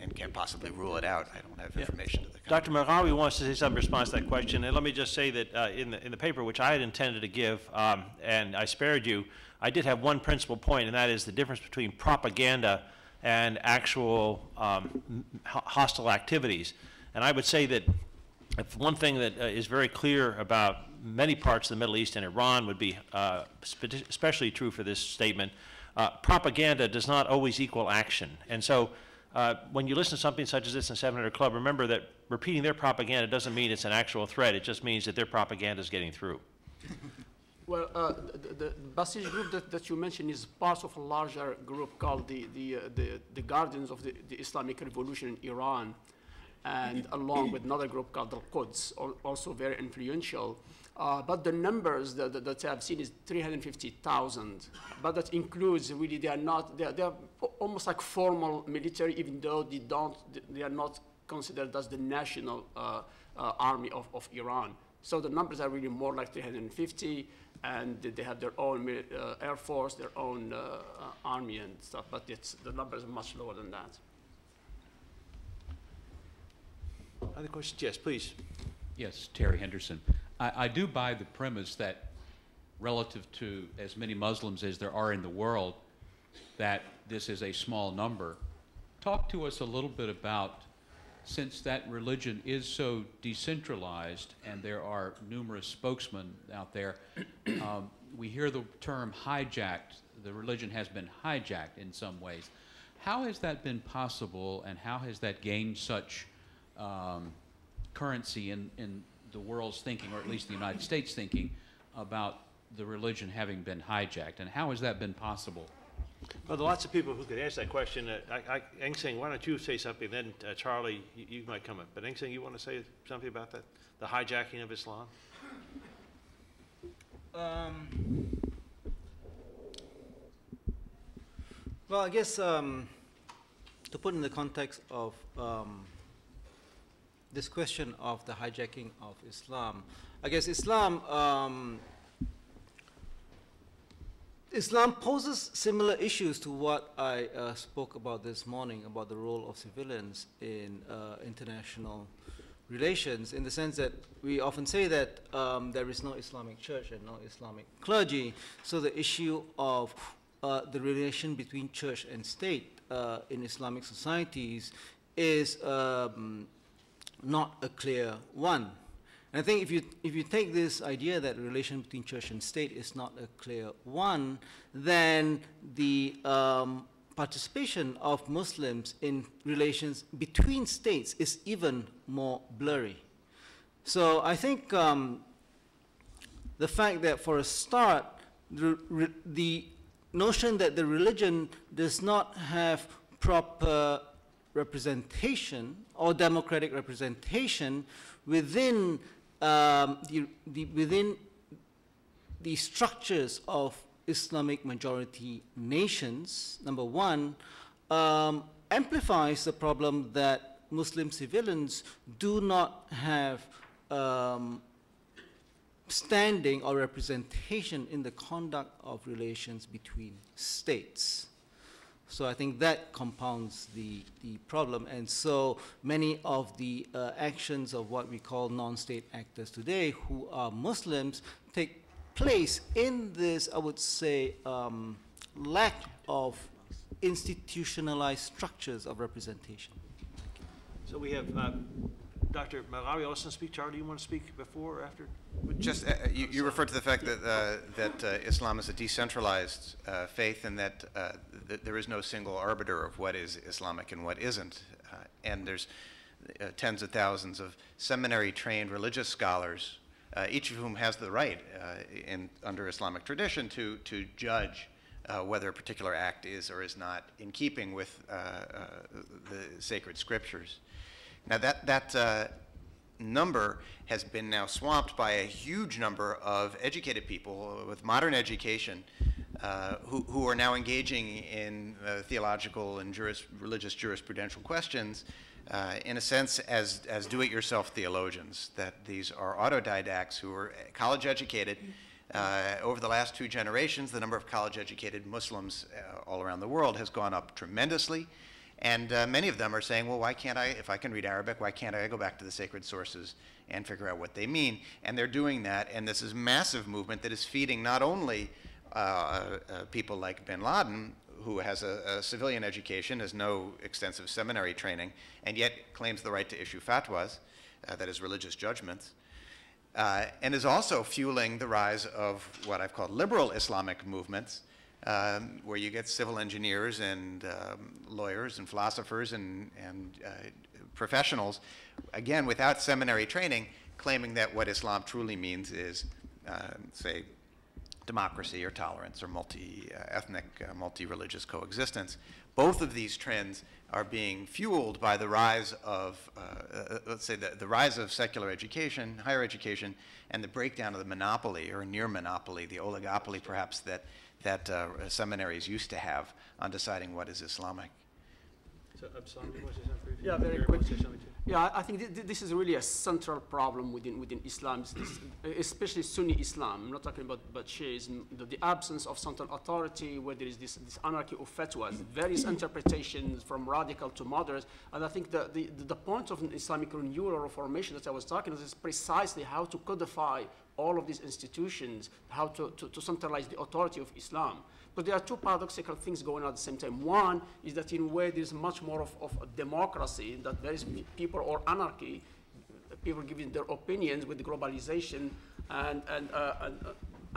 and can't possibly rule it out. I don't have information to the contrary. Dr. Maghraoui wants to say some response to that question. And let me just say that in the paper, which I had intended to give and I spared you, I did have one principal point, and that is the difference between propaganda and actual hostile activities. And I would say that if one thing that is very clear about many parts of the Middle East and Iran would be especially true for this statement. Propaganda does not always equal action. And so when you listen to something such as this in 700 Club, remember that repeating their propaganda doesn't mean it's an actual threat. It just means that their propaganda is getting through. Well, the Basij group that you mentioned is part of a larger group called the Guardians of the Islamic Revolution in Iran, and along with another group called the Quds, also very influential. But the numbers that I've seen is 350,000, but that includes really they are almost like formal military, even though they are not considered as the national army of Iran. So the numbers are really more like 350, and they have their own air force, their own army and stuff, but the numbers are much lower than that. Other questions? Yes, please. Yes, Terry Henderson. I do buy the premise that relative to as many Muslims as there are in the world, that this is a small number. Talk to us a little bit about since that religion is so decentralized and there are numerous spokesmen out there, we hear the term hijacked. The religion has been hijacked in some ways. How has that been possible, and how has that gained such currency in the world's thinking, or at least the United States thinking, about the religion having been hijacked, and how has that been possible? Well, there are lots of people who could answer that question. Engseng, why don't you say something, then Charlie, you might come up. But Engseng, you want to say something about that, the hijacking of Islam? Well, I guess to put in the context of this question of the hijacking of Islam, I guess Islam poses similar issues to what I spoke about this morning about the role of civilians in international relations, in the sense that we often say that there is no Islamic church and no Islamic clergy, so the issue of the relation between church and state in Islamic societies is not a clear one. And I think if you take this idea that the relation between church and state is not a clear one, then the participation of Muslims in relations between states is even more blurry. So I think the fact that, for a start, the notion that the religion does not have proper representation or democratic representation within within the structures of Islamic majority nations, number one, amplifies the problem that Muslim civilians do not have standing or representation in the conduct of relations between states. So I think that compounds the problem, and so many of the actions of what we call non-state actors today, who are Muslims, take place in this, I would say, lack of institutionalized structures of representation. So we have Dr. Maghraoui also speak. Charlie, do you want to speak before or after? Just you referred to the fact that Islam is a decentralized faith, and that there is no single arbiter of what is Islamic and what isn't. And there's tens of thousands of seminary-trained religious scholars, each of whom has the right, under Islamic tradition, to judge whether a particular act is or is not in keeping with the sacred scriptures. Now that number has been now swamped by a huge number of educated people with modern education who are now engaging in theological and religious jurisprudential questions in a sense as do-it-yourself theologians, that these are autodidacts who are college educated. Over the last two generations, the number of college educated Muslims all around the world has gone up tremendously. And many of them are saying, well, why can't I, if I can read Arabic, why can't I go back to the sacred sources and figure out what they mean? And they're doing that, and this is massive movement that is feeding not only people like bin Laden, who has a civilian education, has no extensive seminary training, and yet claims the right to issue fatwas, that is religious judgments, and is also fueling the rise of what I've called liberal Islamic movements, where you get civil engineers and lawyers and philosophers and professionals, again, without seminary training, claiming that what Islam truly means is, say, democracy or tolerance or multi-ethnic, multi-religious coexistence. Both of these trends are being fueled by the rise of, let's say, the rise of secular education, higher education, and the breakdown of the monopoly or near monopoly, the oligopoly perhaps, that seminaries used to have on deciding what is Islamic. So, Abdeslam, do you want to say something? Yeah, very quickly. Yeah, I think this is really a central problem within Islam, especially Sunni Islam. I'm not talking about Shiism, the absence of central authority, where there is this anarchy of fatwas, various interpretations from radical to moderate. And I think the point of an Islamic renewal or formation that I was talking about is precisely how to codify all of these institutions, how to centralize the authority of Islam. Because there are two paradoxical things going on at the same time. One is that in a way there's much more of a democracy, that there is people, or anarchy, people giving their opinions with globalization, and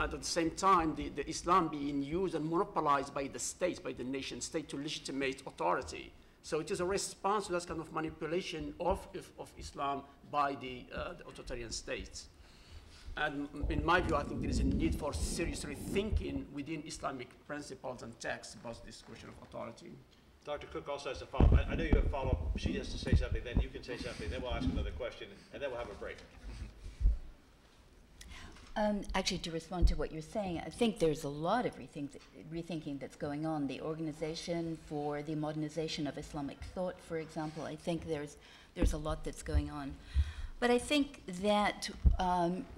at the same time the Islam being used and monopolized by the states, by the nation state, to legitimate authority. So it is a response to that kind of manipulation of Islam by the authoritarian states. And in my view, I think there is a need for serious rethinking within Islamic principles and texts about this question of authority. Dr. Cook also has a follow-up. I know you have a follow-up. She has to say something, then you can say something, then we'll ask another question, and then we'll have a break. Actually, to respond to what you're saying, I think there's a lot of rethinking that's going on. The Organization for the Modernization of Islamic Thought, for example, I think there's a lot that's going on. But I think that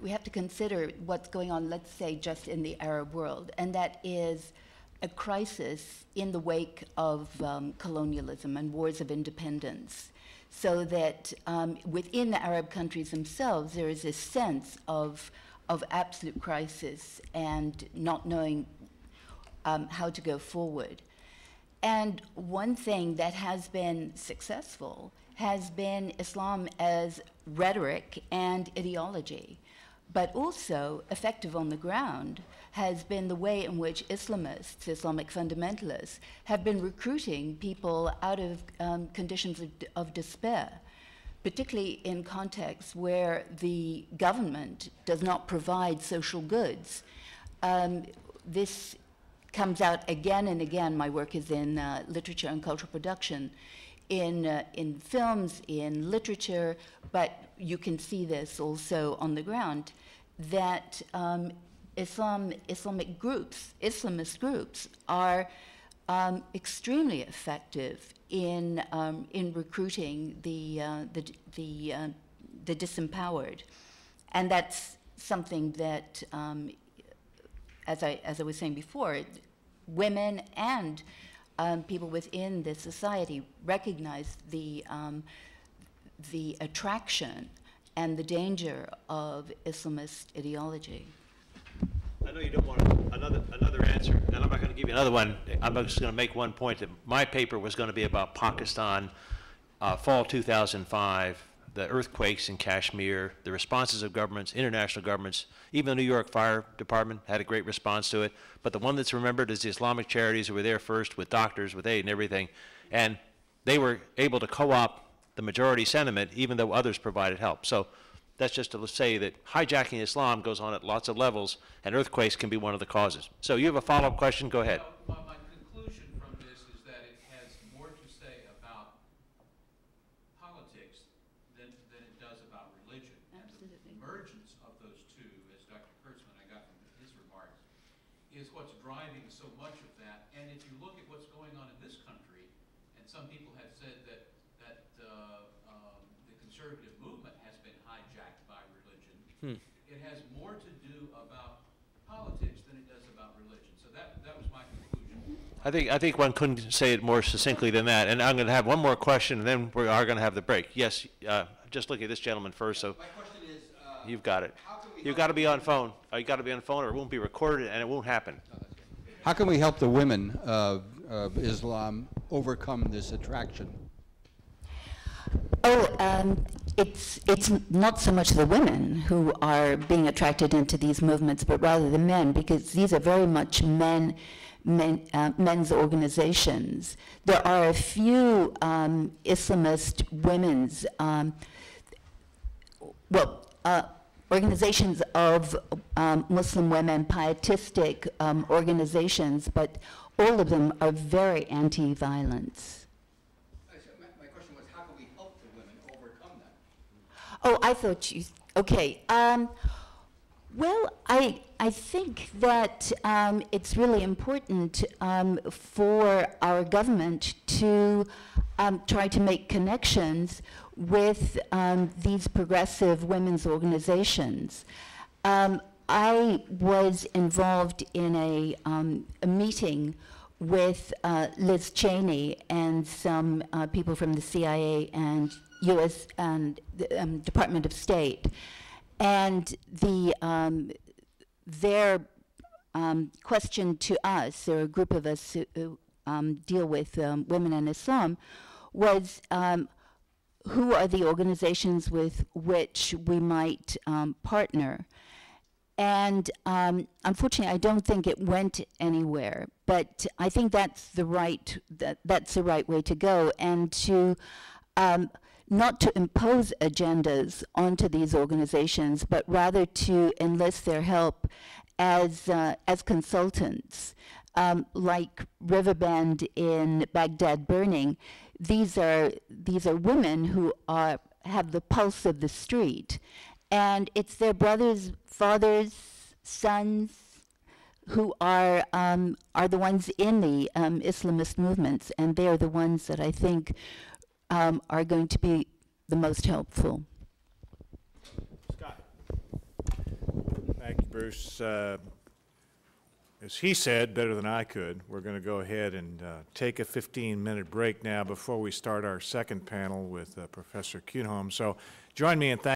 we have to consider what's going on, let's say, just in the Arab world, and that is a crisis in the wake of colonialism and wars of independence, so that within the Arab countries themselves, there is a sense of absolute crisis and not knowing how to go forward. And one thing that has been successful has been Islam as rhetoric and ideology, but also effective on the ground has been the way in which Islamists, Islamic fundamentalists, have been recruiting people out of conditions of despair, particularly in contexts where the government does not provide social goods. This comes out again and again. My work is in literature and cultural production, in films, in literature, but you can see this also on the ground, that Islamist groups are extremely effective in recruiting the disempowered, and that's something that, as I was saying before, women and people within the society recognize the attraction and the danger of Islamist ideology. I know you don't want another answer, and I'm not going to give you another one. I'm just going to make one point that my paper was going to be about Pakistan, fall 2005, the earthquakes in Kashmir, the responses of governments, international governments. Even the New York Fire Department had a great response to it. But the one that's remembered is the Islamic charities who were there first with doctors, with aid and everything. And they were able to co-opt the majority sentiment, even though others provided help. So that's just to say that hijacking Islam goes on at lots of levels, and earthquakes can be one of the causes. So you have a follow-up question. Go ahead. Well, my conclusion from this is that it has more to say about politics than it does about religion. Absolutely. And the emergence of those two, as Dr. Kurzman, I got from his remarks, is what's driving so much of that. And if you look at what's going on in this country, and some people have said that the conservative movement has been hijacked by religion. It has more to do about politics than it does about religion. So that was my conclusion. I think one couldn't say it more succinctly than that. And I'm going to have one more question, and then we are going to have the break. Yes, just look at this gentleman first. So my question is, you've got it. You've got to be on phone. You've got to be on phone, or it won't be recorded, and it won't happen. No, that's good. How can we help the women of Islam overcome this attraction? Oh, it's not so much the women who are being attracted into these movements, but rather the men, because these are very much men's organizations. There are a few Islamist women's, organizations of Muslim women, pietistic organizations, but all of them are very anti-violence. Oh, I thought you, okay. Well, I think that it's really important for our government to try to make connections with these progressive women's organizations. I was involved in a meeting with Liz Cheney and some people from the CIA and U.S. and the Department of State, and their question to us, or a group of us who deal with women and Islam, was who are the organizations with which we might partner? And unfortunately, I don't think it went anywhere. But I think that's the right way to go, and to not to impose agendas onto these organizations, but rather to enlist their help as consultants, like Riverbend in Baghdad Burning. These are women who are have the pulse of the street. And it's their brothers, fathers, sons who are the ones in the Islamist movements, and they are the ones that I think are going to be the most helpful. Scott. Thank you, Bruce. As he said, better than I could, we're going to go ahead and take a 15-minute break now before we start our second panel with Professor Kuhnholm. So join me in thanking